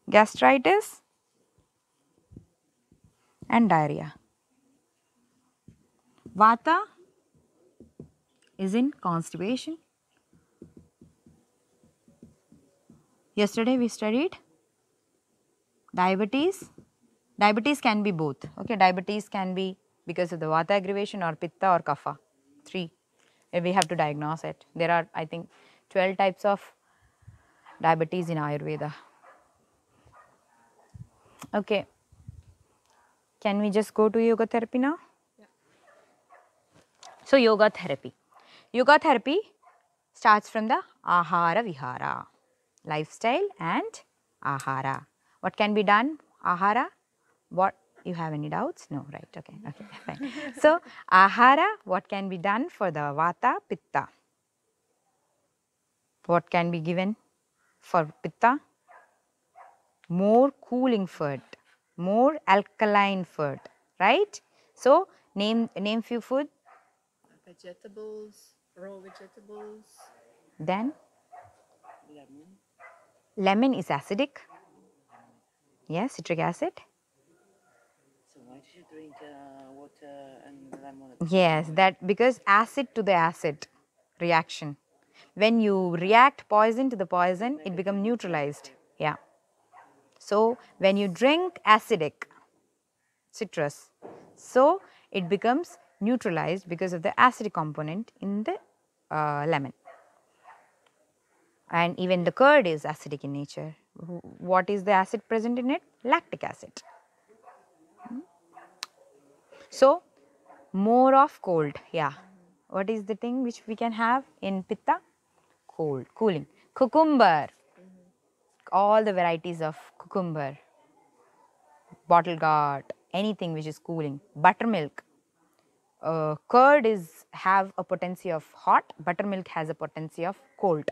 gastritis and diarrhea. Vata is in constipation. Yesterday we studied diabetes. Diabetes can be both, okay. Diabetes can be because of the Vata aggravation or Pitta or Kapha, three. We have to diagnose it. There are, I think, twelve types of diabetes in Ayurveda, okay. Can we just go to yoga therapy now? Yeah. So, yoga therapy. Yoga therapy starts from the Ahara Vihara, lifestyle and Ahara. What can be done? Ahara, what, you have any doubts? No, right, okay, okay, fine. So, Ahara, what can be done for the Vata, Pitta? What can be given for Pitta? More cooling food, more alkaline food, right? So, name, name few food. Vegetables, raw vegetables. Then? Lemon. Lemon is acidic. Yes, citric acid. So why do you drink uh, water and lemon? Yes, that because acid to the acid reaction. When you react poison to the poison, it becomes neutralized. Yeah. So when you drink acidic citrus, so it becomes neutralized because of the acidic component in the uh, lemon. And even the curd is acidic in nature. What is the acid present in it? Lactic acid. So, more of cold, yeah. What is the thing which we can have in Pitta? Cold, cooling. Cucumber, all the varieties of cucumber, bottle gourd, anything which is cooling. Buttermilk, uh, curd is have a potency of hot, buttermilk has a potency of cold.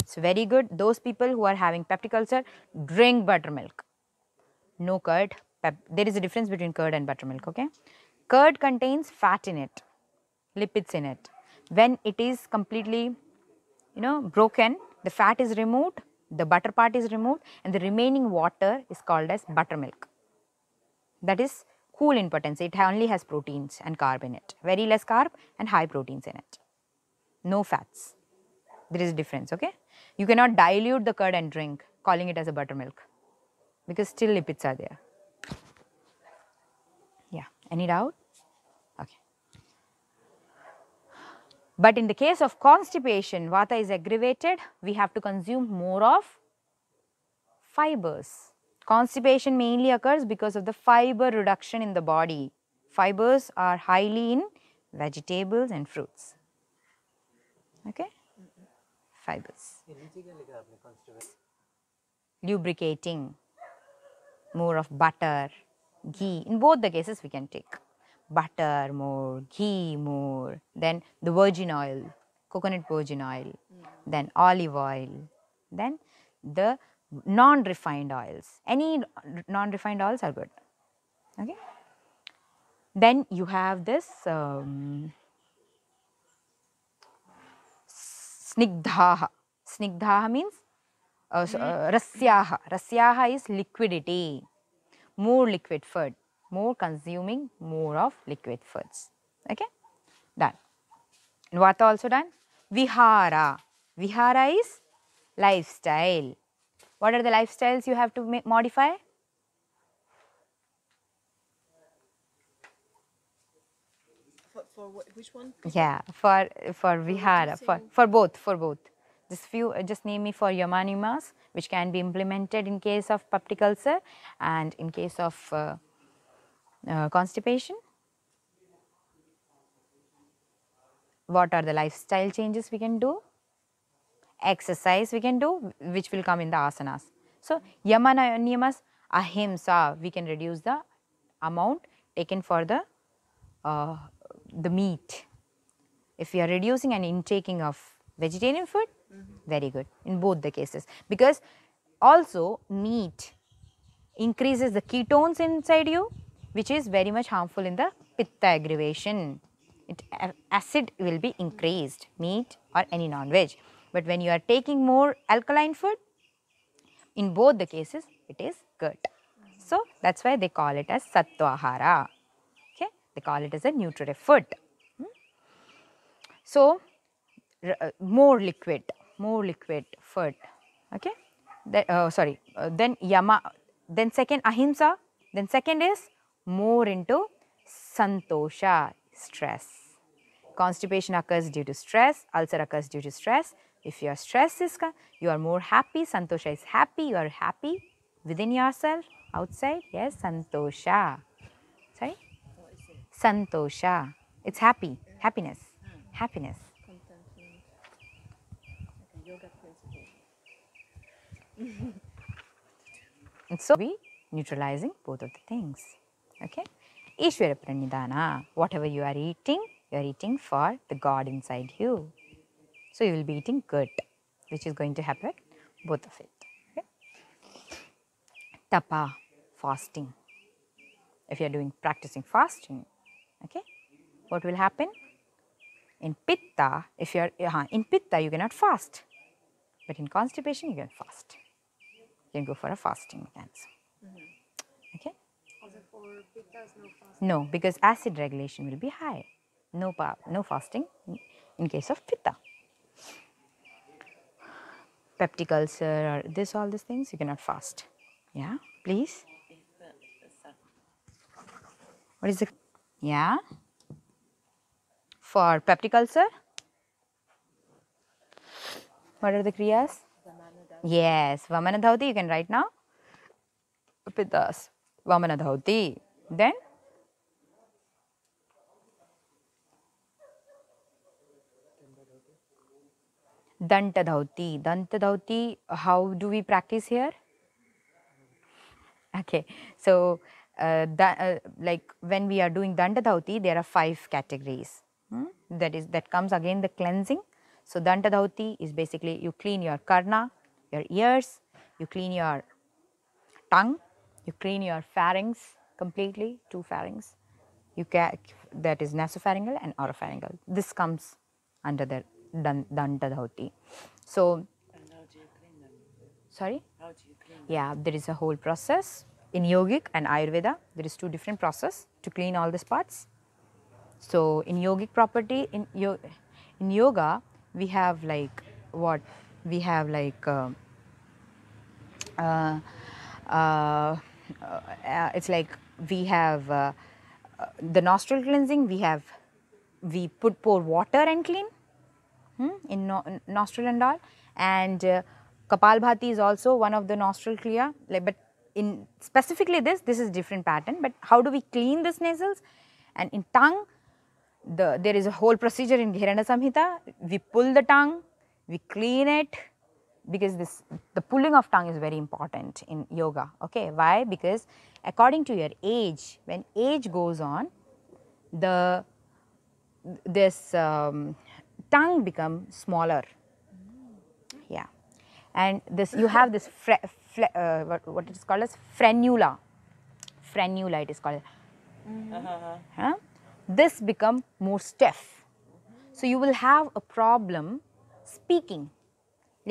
It's very good. Those people who are having peptic ulcer, drink buttermilk. No curd. Pep there is a difference between curd and buttermilk, okay. Curd contains fat in it, lipids in it. When it is completely, you know, broken, the fat is removed, the butter part is removed and the remaining water is called as buttermilk. That is cool in potency. It only has proteins and carb in it. Very less carb and high proteins in it. No fats. There is a difference, okay. You cannot dilute the curd and drink, calling it as a buttermilk, because still lipids are there. Yeah, any doubt? Okay. But in the case of constipation, Vata is aggravated, we have to consume more of fibers. Constipation mainly occurs because of the fiber reduction in the body. Fibers are highly in vegetables and fruits, okay. Fibers. Lubricating, more of butter, ghee. In both the cases we can take butter more, ghee more, then the virgin oil, coconut virgin oil, mm. then olive oil, then the non-refined oils. Any non-refined oils are good, okay. Then you have this um, Snigdhaha. Snigdhaha means uh, so, uh, rasyaha. Rasyaha is liquidity. More liquid food. More consuming more of liquid foods. Okay? Done. And Vata also done. Vihara. Vihara is lifestyle. What are the lifestyles you have to modify? For which one? Yeah, for for Vihara, for for both, for both. Just few, just name me for yamanimas, which can be implemented in case of peptic ulcer and in case of uh, uh, constipation. What are the lifestyle changes we can do? Exercise we can do, which will come in the asanas. So yamanimas, ahimsa, we can reduce the amount taken for the. Uh, the meat. If you are reducing and intaking of vegetarian food, mm-hmm. very good in both the cases, because also meat increases the ketones inside you, which is very much harmful in the pitta aggravation. It, acid will be increased, meat or any non-veg. But when you are taking more alkaline food, in both the cases, it is good. So, that's why they call it as sattva-ahara. Okay? They call it as a nutritive food. Hmm? So, uh, more liquid, more liquid food. Okay? The, uh, sorry. Uh, then yama. Then second ahimsa. Then second is more into santosha, stress. Constipation occurs due to stress. Ulcer occurs due to stress. If your stress is, you are more happy. Santosha is happy. You are happy within yourself. Outside, yes, santosha. Sorry? Santosha. It's happy. Happiness. Happiness. And so, we neutralizing both of the things. Okay? Ishvara Pranidhana. Whatever you are eating, you are eating for the God inside you. So, you will be eating good, which is going to happen both of it. Okay? Tapa. Fasting. If you are doing practicing fasting, okay, what will happen? In pitta, if you are uh, in pitta, you cannot fast, but in constipation, you can fast. You can go for a fasting mechanism. Mm-hmm. Okay. Also for pittas, no fasting. No, because acid regulation will be high. No, no fasting in case of pitta. Peptic ulcer or this, all these things, you cannot fast. Yeah, please. What is the, yeah, for peptic ulcer, what are the kriyas? Yes, Vamana dhauti, you can write now. Pittas, Vamana dhauti. Then, Danta dhauti. Danta dhauti, how do we practice here? Okay, so Uh, da, uh, like when we are doing Danta dhauti, there are five categories. Hmm? That is, that comes again the cleansing. So Danta dhauti is basically you clean your karna, your ears, you clean your tongue, you clean your pharynx completely, two pharynx. You can, that is nasopharyngeal and oropharyngeal. This comes under the dan, Danta dhauti. So, and how do you clean them? Sorry? How do you clean them? Yeah, there is a whole process. In yogic and Ayurveda, there is two different process to clean all these parts. So, in yogic property, in, yo in yoga, we have like what? We have like, uh, uh, uh, uh, it's like we have uh, uh, the nostril cleansing, we have, we put, pour water and clean, hmm? in no nostril and all. And uh, Kapalabhati is also one of the nostril clear, like, but in specifically this, this is different pattern, but how do we clean this nasals? And in tongue, the, there is a whole procedure in Bhirana Samhita. We pull the tongue, we clean it, because this, the pulling of tongue is very important in yoga. Okay, why? Because according to your age, when age goes on, the, this um, tongue becomes smaller. Yeah, and this, you have this fre Uh, what, what it is called as frenula, frenula it is called. Mm-hmm. uh-huh. huh? This become more stiff. So you will have a problem speaking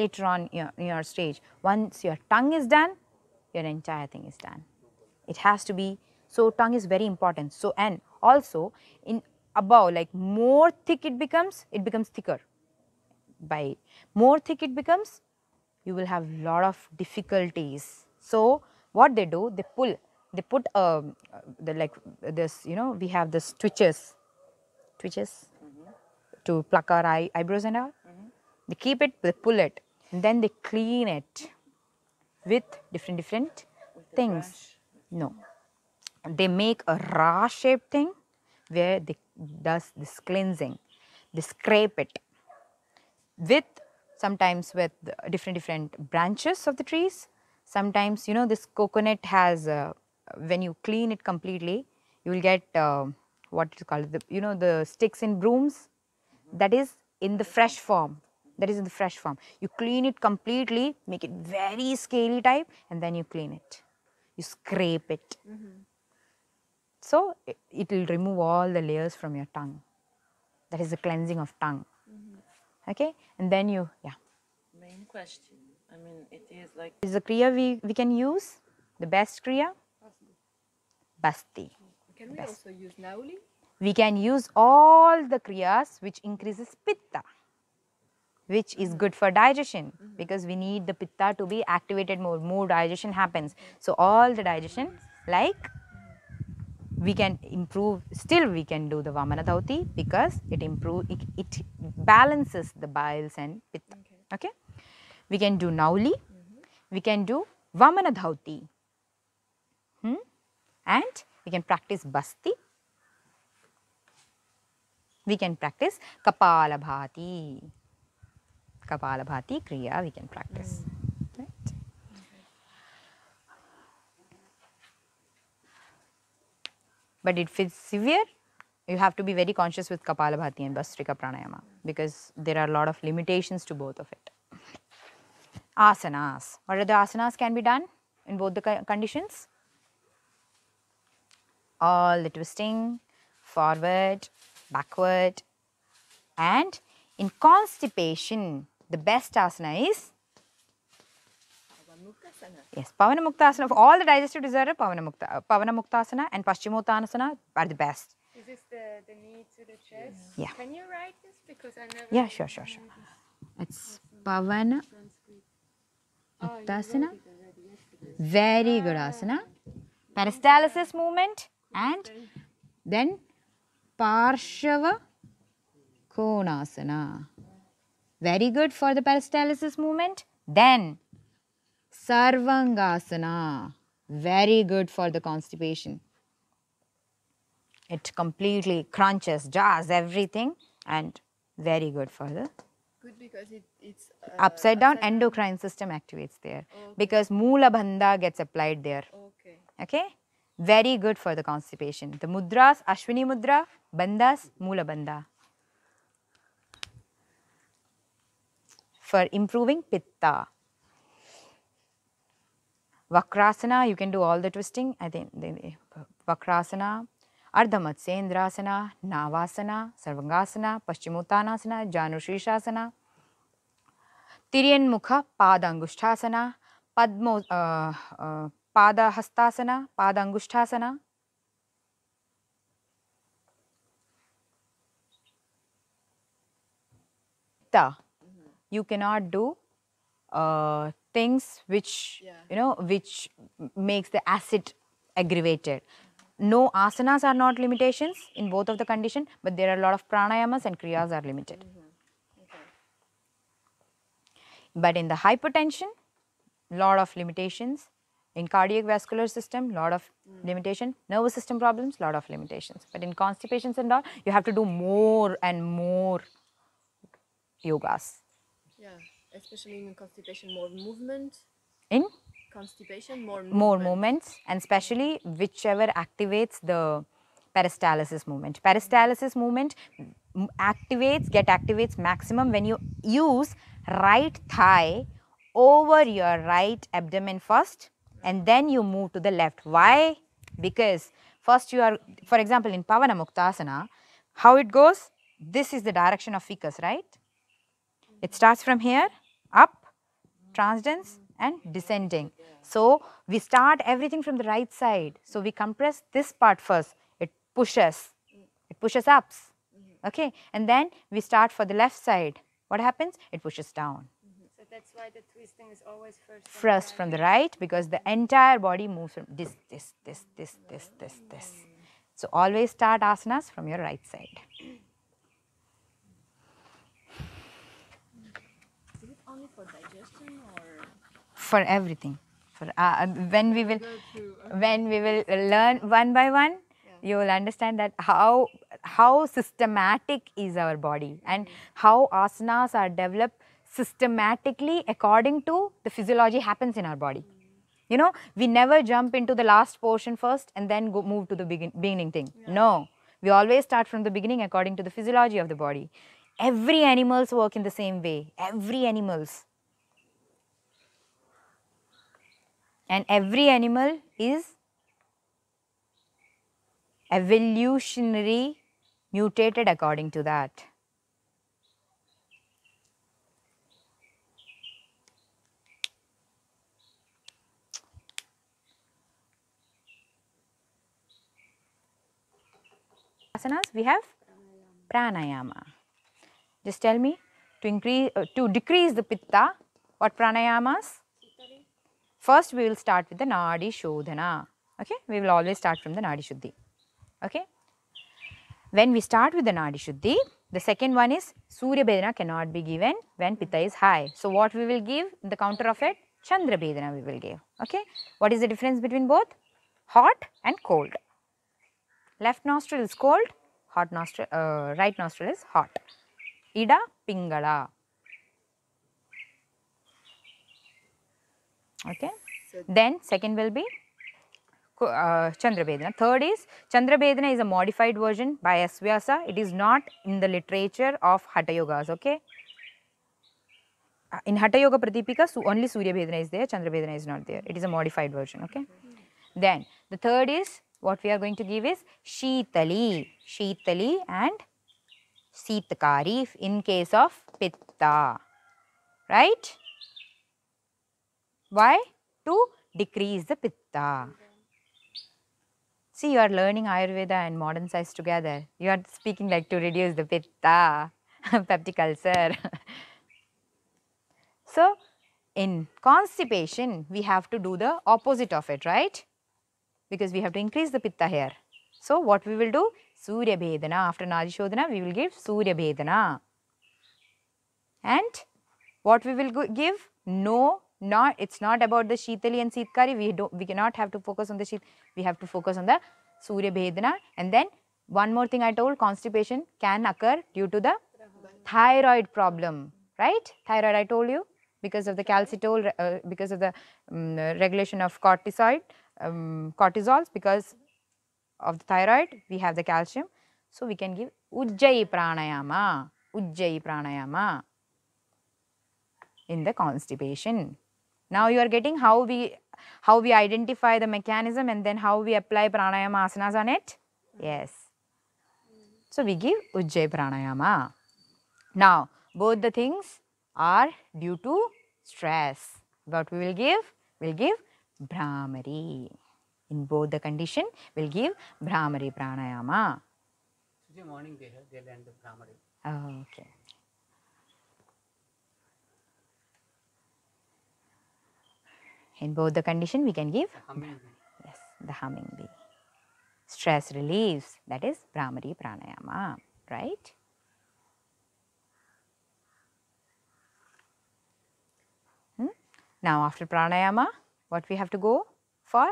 later on in your, your stage. Once your tongue is done, your entire thing is done. It has to be, so tongue is very important. So, and also in above, like more thick it becomes, it becomes thicker. By more thick it becomes, you will have a lot of difficulties. So, what they do, they pull, they put uh, the, like this, you know, we have this twitches, twitches mm-hmm. to pluck our eye, eyebrows and all. Mm-hmm. They keep it, they pull it, and then they clean it with different, different with things. No. They make a raw shaped thing where they does this cleansing. They scrape it with, sometimes with different, different branches of the trees. Sometimes, you know, this coconut has, uh, when you clean it completely, you will get uh, what is called, the, you know, the sticks and brooms. That is in the fresh form. That is in the fresh form. You clean it completely, make it very scaly type, and then you clean it. You scrape it. Mm-hmm. So it will remove all the layers from your tongue. That is the cleansing of tongue. Mm-hmm. Okay, and then you, yeah. Main question. I mean, it is like. Is the kriya we, we can use? The best kriya? Basti. Can we Basti. also use Nauli? We can use all the kriyas which increases pitta, which is good for digestion, mm-hmm. because we need the pitta to be activated more, more digestion happens. So all the digestion, like we can improve, still we can do the Vamana dhauti because it improve, it, it balances the biles and pitta, okay. okay? We can do Nauli, mm-hmm. we can do Vamana dhauti, hmm? and we can practice Basti. We can practice Kapalabhati. Kapalabhati kriya we can practice. Mm. Right? Okay. But if it's severe, you have to be very conscious with Kapalabhati and Bastrika pranayama because there are a lot of limitations to both of it. Asanas. What are the asanas can be done in both the conditions? All the twisting, forward, backward, and in constipation, the best asana is Pavanamuktasana. Yes, Pavanamuktasana. Of all the digestive disorder, Pavanamukta, Pavanamuktasana and Paschimottanasana are the best. Is this the, the knee to the chest? Yeah. Can you write this? Because I never. Yeah, sure, sure, sure. It's Pavana Muktasana. Very good asana. Peristalsis movement and then Parshava Konasana. Very good for the peristalsis movement. Then Sarvangasana. Very good for the constipation. It completely crunches, jars, everything, and very good for the. Good because it, it's. Uh, upside down, upside endocrine down. system activates there. Okay. Because Mula bandha gets applied there. Okay. Okay. Very good for the constipation. The mudras, Ashwini mudra, bandhas, Mula bandha. For improving pitta. Vakrasana, you can do all the twisting. I think Vakrasana, Ardhamatsyendrasana, Navasana, Sarvangasana, Paschimottanasana, Janushishasana, Tirian Mukha Padangushthasana, Padmo, uh, uh, Padahastasana, Padangushthasana. Pitta. You cannot do uh, things which, yeah. you know, which makes the acid aggravated. No asanas are not limitations in both of the conditions, but there are a lot of pranayamas and kriyas are limited. Mm-hmm. Okay. But in the hypertension, lot of limitations. In cardiac vascular system, lot of mm. limitation. Nervous system problems, lot of limitations. But in constipations and all, you have to do more and more yogas. Yeah, especially in constipation, more movement. In? Constipation, more movement. More movements, and especially whichever activates the peristalsis movement. Peristalsis movement activates, get activates maximum when you use right thigh over your right abdomen first and then you move to the left. Why? Because first you are, for example, in Pavanamuktasana, how it goes? This is the direction of ficus, right? It starts from here, up, transdens, and descending. So we start everything from the right side. So we compress this part first. It pushes. It pushes up. Okay. And then we start for the left side. What happens? It pushes down. So that's why the twisting is always first. First from the right, because the entire body moves from this, this, this, this, this, this, this. So always start asanas from your right side. Is it only for digestion or? For everything, for uh, when we will, when we will learn one by one, yeah. you will understand that how how systematic is our body and how asanas are developed systematically according to the physiology happens in our body. You know, we never jump into the last portion first and then go move to the begin, beginning thing. Yeah. No, we always start from the beginning according to the physiology of the body. Every animals work in the same way. Every animals. And every animal is evolutionary mutated according to that. Asanas we have pranayama. Just tell me, to increase uh, to decrease the pitta, what pranayamas? First we will start with the Nadi Shodhana. Okay, we will always start from the Nadi Shuddhi. Okay, when we start with the Nadi Shuddhi, the second one is Surya Bhedana cannot be given when pitta is high. So what we will give in the counter of it? Chandra Bhedana we will give. Okay, what is the difference between both? Hot and cold. Left nostril is cold, hot nostril, uh, right nostril is hot. Ida Pingala. Okay, then second will be Uh, Chandra Bhedana. Third is Chandra Bhedana is a modified version by Asvyasa. It is not in the literature of Hatha Yogas. Okay, uh, in Hatha Yoga Pratipika so only Surya Bhedana is there. Chandra Bhedana is not there. It is a modified version. Okay, mm-hmm. Then the third is what we are going to give is Sheetali, Sheetali and Sitkari in case of pitta. Right? Why? To decrease the pitta. See, you are learning Ayurveda and modern science together. You are speaking like to reduce the pitta, peptic ulcer. So, in constipation, we have to do the opposite of it, right? Because we have to increase the pitta here. So, what we will do? Surya Bhedana. After Nadi Shodhana, we will give Surya Bhedana. And what we will give? No. Not, it's not about the Sheetali and Sitkari. We don't, we cannot have to focus on the sheet. We have to focus on the Surya Bhedana. And then one more thing I told, constipation can occur due to the thyroid problem, right? Thyroid I told you, because of the calcitol, uh, because of the um, regulation of corticoid, um, cortisols, because of the thyroid we have the calcium. So we can give Ujjayi Pranayama, Ujjayi Pranayama in the constipation. Now you are getting how we how we identify the mechanism and then how we apply pranayama asanas on it. Yes. So we give Ujjayi Pranayama. Now both the things are due to stress. What we will give? We will give Brahmari. In both the condition, we will give Brahmari Pranayama. Today morning they will learn the Brahmari. Oh, okay. In both the condition, we can give humming. Yes, the humming bee. Stress relieves, that is Brahmari Pranayama, right? Hmm? Now, after Pranayama, what we have to go for?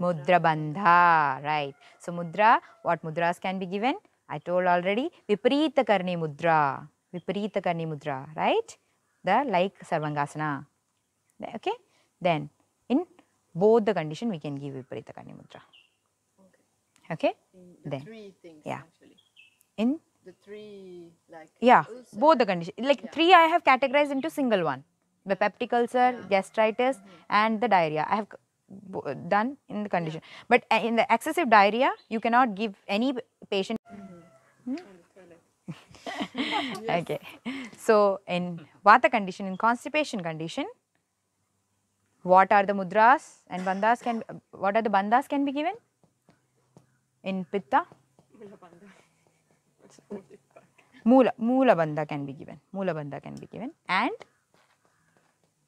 Mudra bandha, right? So, mudra, what mudras can be given? I told already, Viparita Karni mudra, Viparita Karni mudra, right? The like Sarvangasana, okay? Then, in both the condition, we can give Viparita Karni mudra. Okay. Okay? The then, three things, yeah. Actually. In? The three, like... Yeah, ulcer. Both the condition. Like, yeah. Three I have categorized into single one. The peptic ulcer, yeah. Gastritis, mm-hmm. and the diarrhea. I have done in the condition. Yeah. But in the excessive diarrhea, you cannot give any patient... Mm-hmm. Hmm? Okay. So, in Vata condition, in constipation condition, what are the mudras and bandhas can, what are the bandhas can be given? In pitta? Mula, Mula bandha can be given. Mula bandha can be given. And?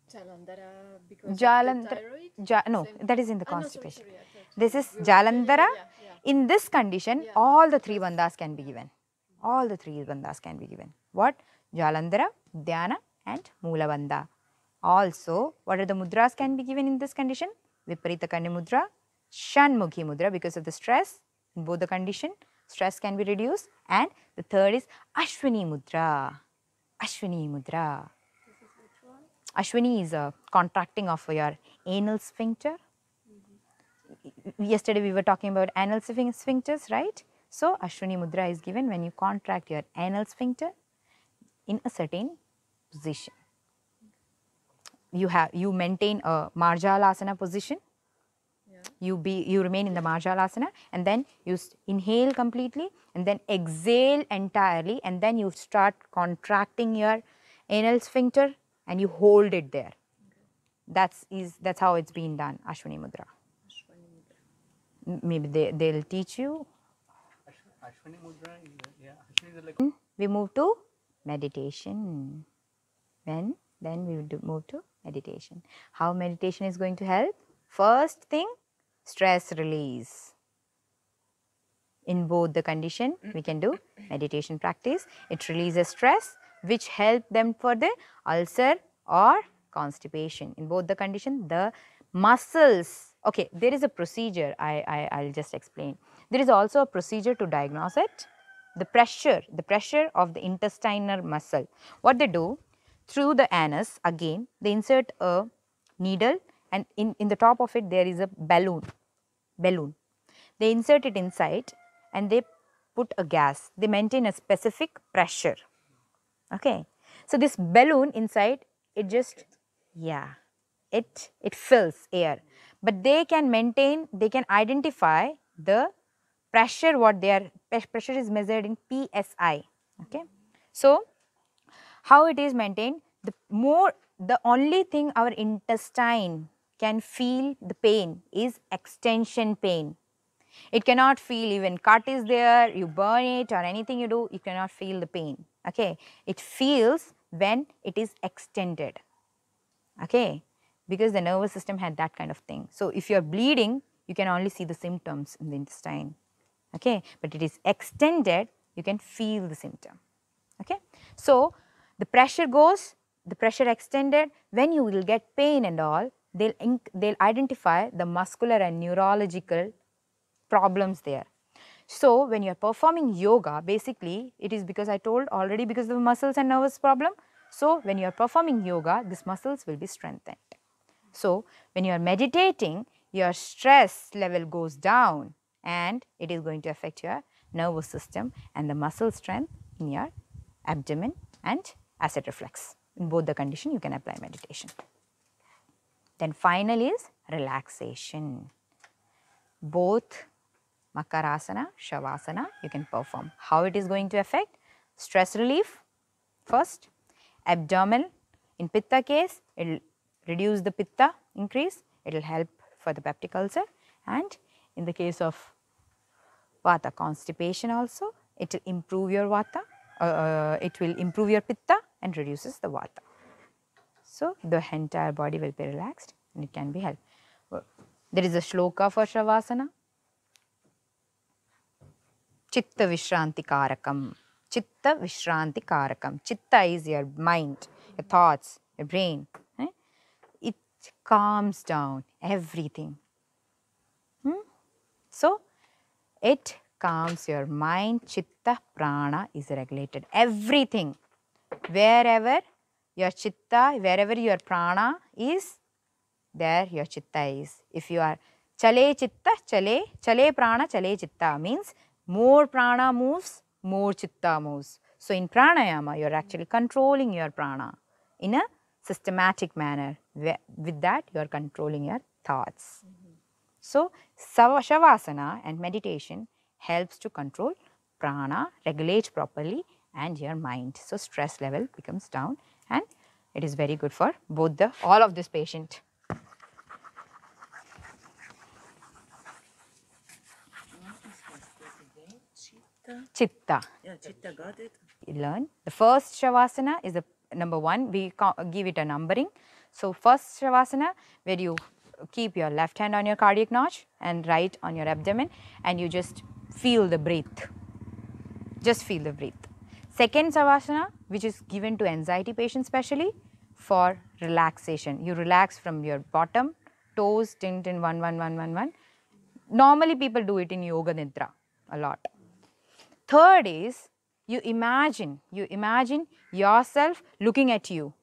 Jalandhara because Jalandhara, thyroid? Ja, no, same. That is in the constipation. Oh, no, sorry, sorry, this is Jalandhara. Yeah, yeah. In this condition, yeah. All the three bandhas can be given. All the three bandhas can be given. What? Jalandhara, dhyana and Mula bandha. Also, what are the mudras can be given in this condition? Viparita Karni mudra, Shanmukhi mudra because of the stress. In both the condition, stress can be reduced. And the third is Ashwini mudra. Ashwini mudra. This is which one? Ashwini is a contracting of your anal sphincter. Mm-hmm. Yesterday we were talking about anal sphincters, right? So, Ashwini mudra is given when you contract your anal sphincter in a certain position. You have you maintain a Marjalasana position, yeah. you be you remain in the Marjalasana, and then you inhale completely and then exhale entirely, and then you start contracting your anal sphincter and you hold it there. That's is that's how it's been done, Ashwini mudra. Ashwini mudra. Maybe they they'll teach you. Ashwini mudra, yeah. Ashwini is like. We move to meditation. When then we would move to meditation. How meditation is going to help? First thing, stress release. In both the condition, we can do meditation practice. It releases stress, which help them for the ulcer or constipation. In both the condition, the muscles. Okay, there is a procedure. I I I'll just explain. There is also a procedure to diagnose it. The pressure, the pressure of the intestinal muscle. What they do? Through the anus, again they insert a needle, and in, in the top of it there is a balloon, balloon. They insert it inside and they put a gas, they maintain a specific pressure, okay. So this balloon inside, it just, yeah, it, it fills air, but they can maintain, they can identify the pressure, what they are, pressure is measured in P S I, okay. So how it is maintained, the more, the only thing our intestine can feel the pain is extension pain. It cannot feel even cut is there, you burn it or anything you do, you cannot feel the pain, okay. It feels when it is extended, okay, because the nervous system had that kind of thing. So if you are bleeding, you can only see the symptoms in the intestine, okay, but it is extended, you can feel the symptom, okay. So the pressure goes, the pressure extended, when you will get pain and all, they'll, they'll identify the muscular and neurological problems there. So when you are performing yoga, basically it is because I told already, because of the muscles and nervous problem. So when you are performing yoga, these muscles will be strengthened. So when you are meditating, your stress level goes down and it is going to affect your nervous system and the muscle strength in your abdomen and acid reflux. In both the condition, you can apply meditation. Then final is relaxation. Both Makarasana, Shavasana you can perform. How it is going to affect? Stress relief first, abdominal. In Pitta case, it will reduce the Pitta increase, it will help for the peptic ulcer, and in the case of Vata constipation also, it will improve your Vata. Uh, it will improve your Pitta and reduces the Vata. So the entire body will be relaxed and it can be helped. There is a shloka for Shavasana. Chitta Vishranti Karakam. Chitta Vishranti Karakam. Chitta is your mind, your thoughts, your brain. Right? It calms down everything. Hmm? So it calms your mind, chitta, prana is regulated. Everything, wherever your chitta, wherever your prana is, there your chitta is. If you are chale chitta, chale, chale prana, chale chitta means more prana moves, more chitta moves. So in pranayama, you are actually controlling your prana in a systematic manner. With that, you are controlling your thoughts. So Shavasana and meditation helps to control prana, regulate properly, and your mind. So stress level becomes down and it is very good for both the, all of this patient. Chitta. Yeah, Chitta, got it. You learn. The first Shavasana is the number one. We give it a numbering. So first Shavasana, where you keep your left hand on your cardiac notch and right on your abdomen, and you just feel the breath, just feel the breath. Second Shavasana, which is given to anxiety patients especially for relaxation. You relax from your bottom, toes, tin, tin, one, one, one, one, one. Normally people do it in yoga nidra a lot. Third is, you imagine, you imagine yourself looking at you.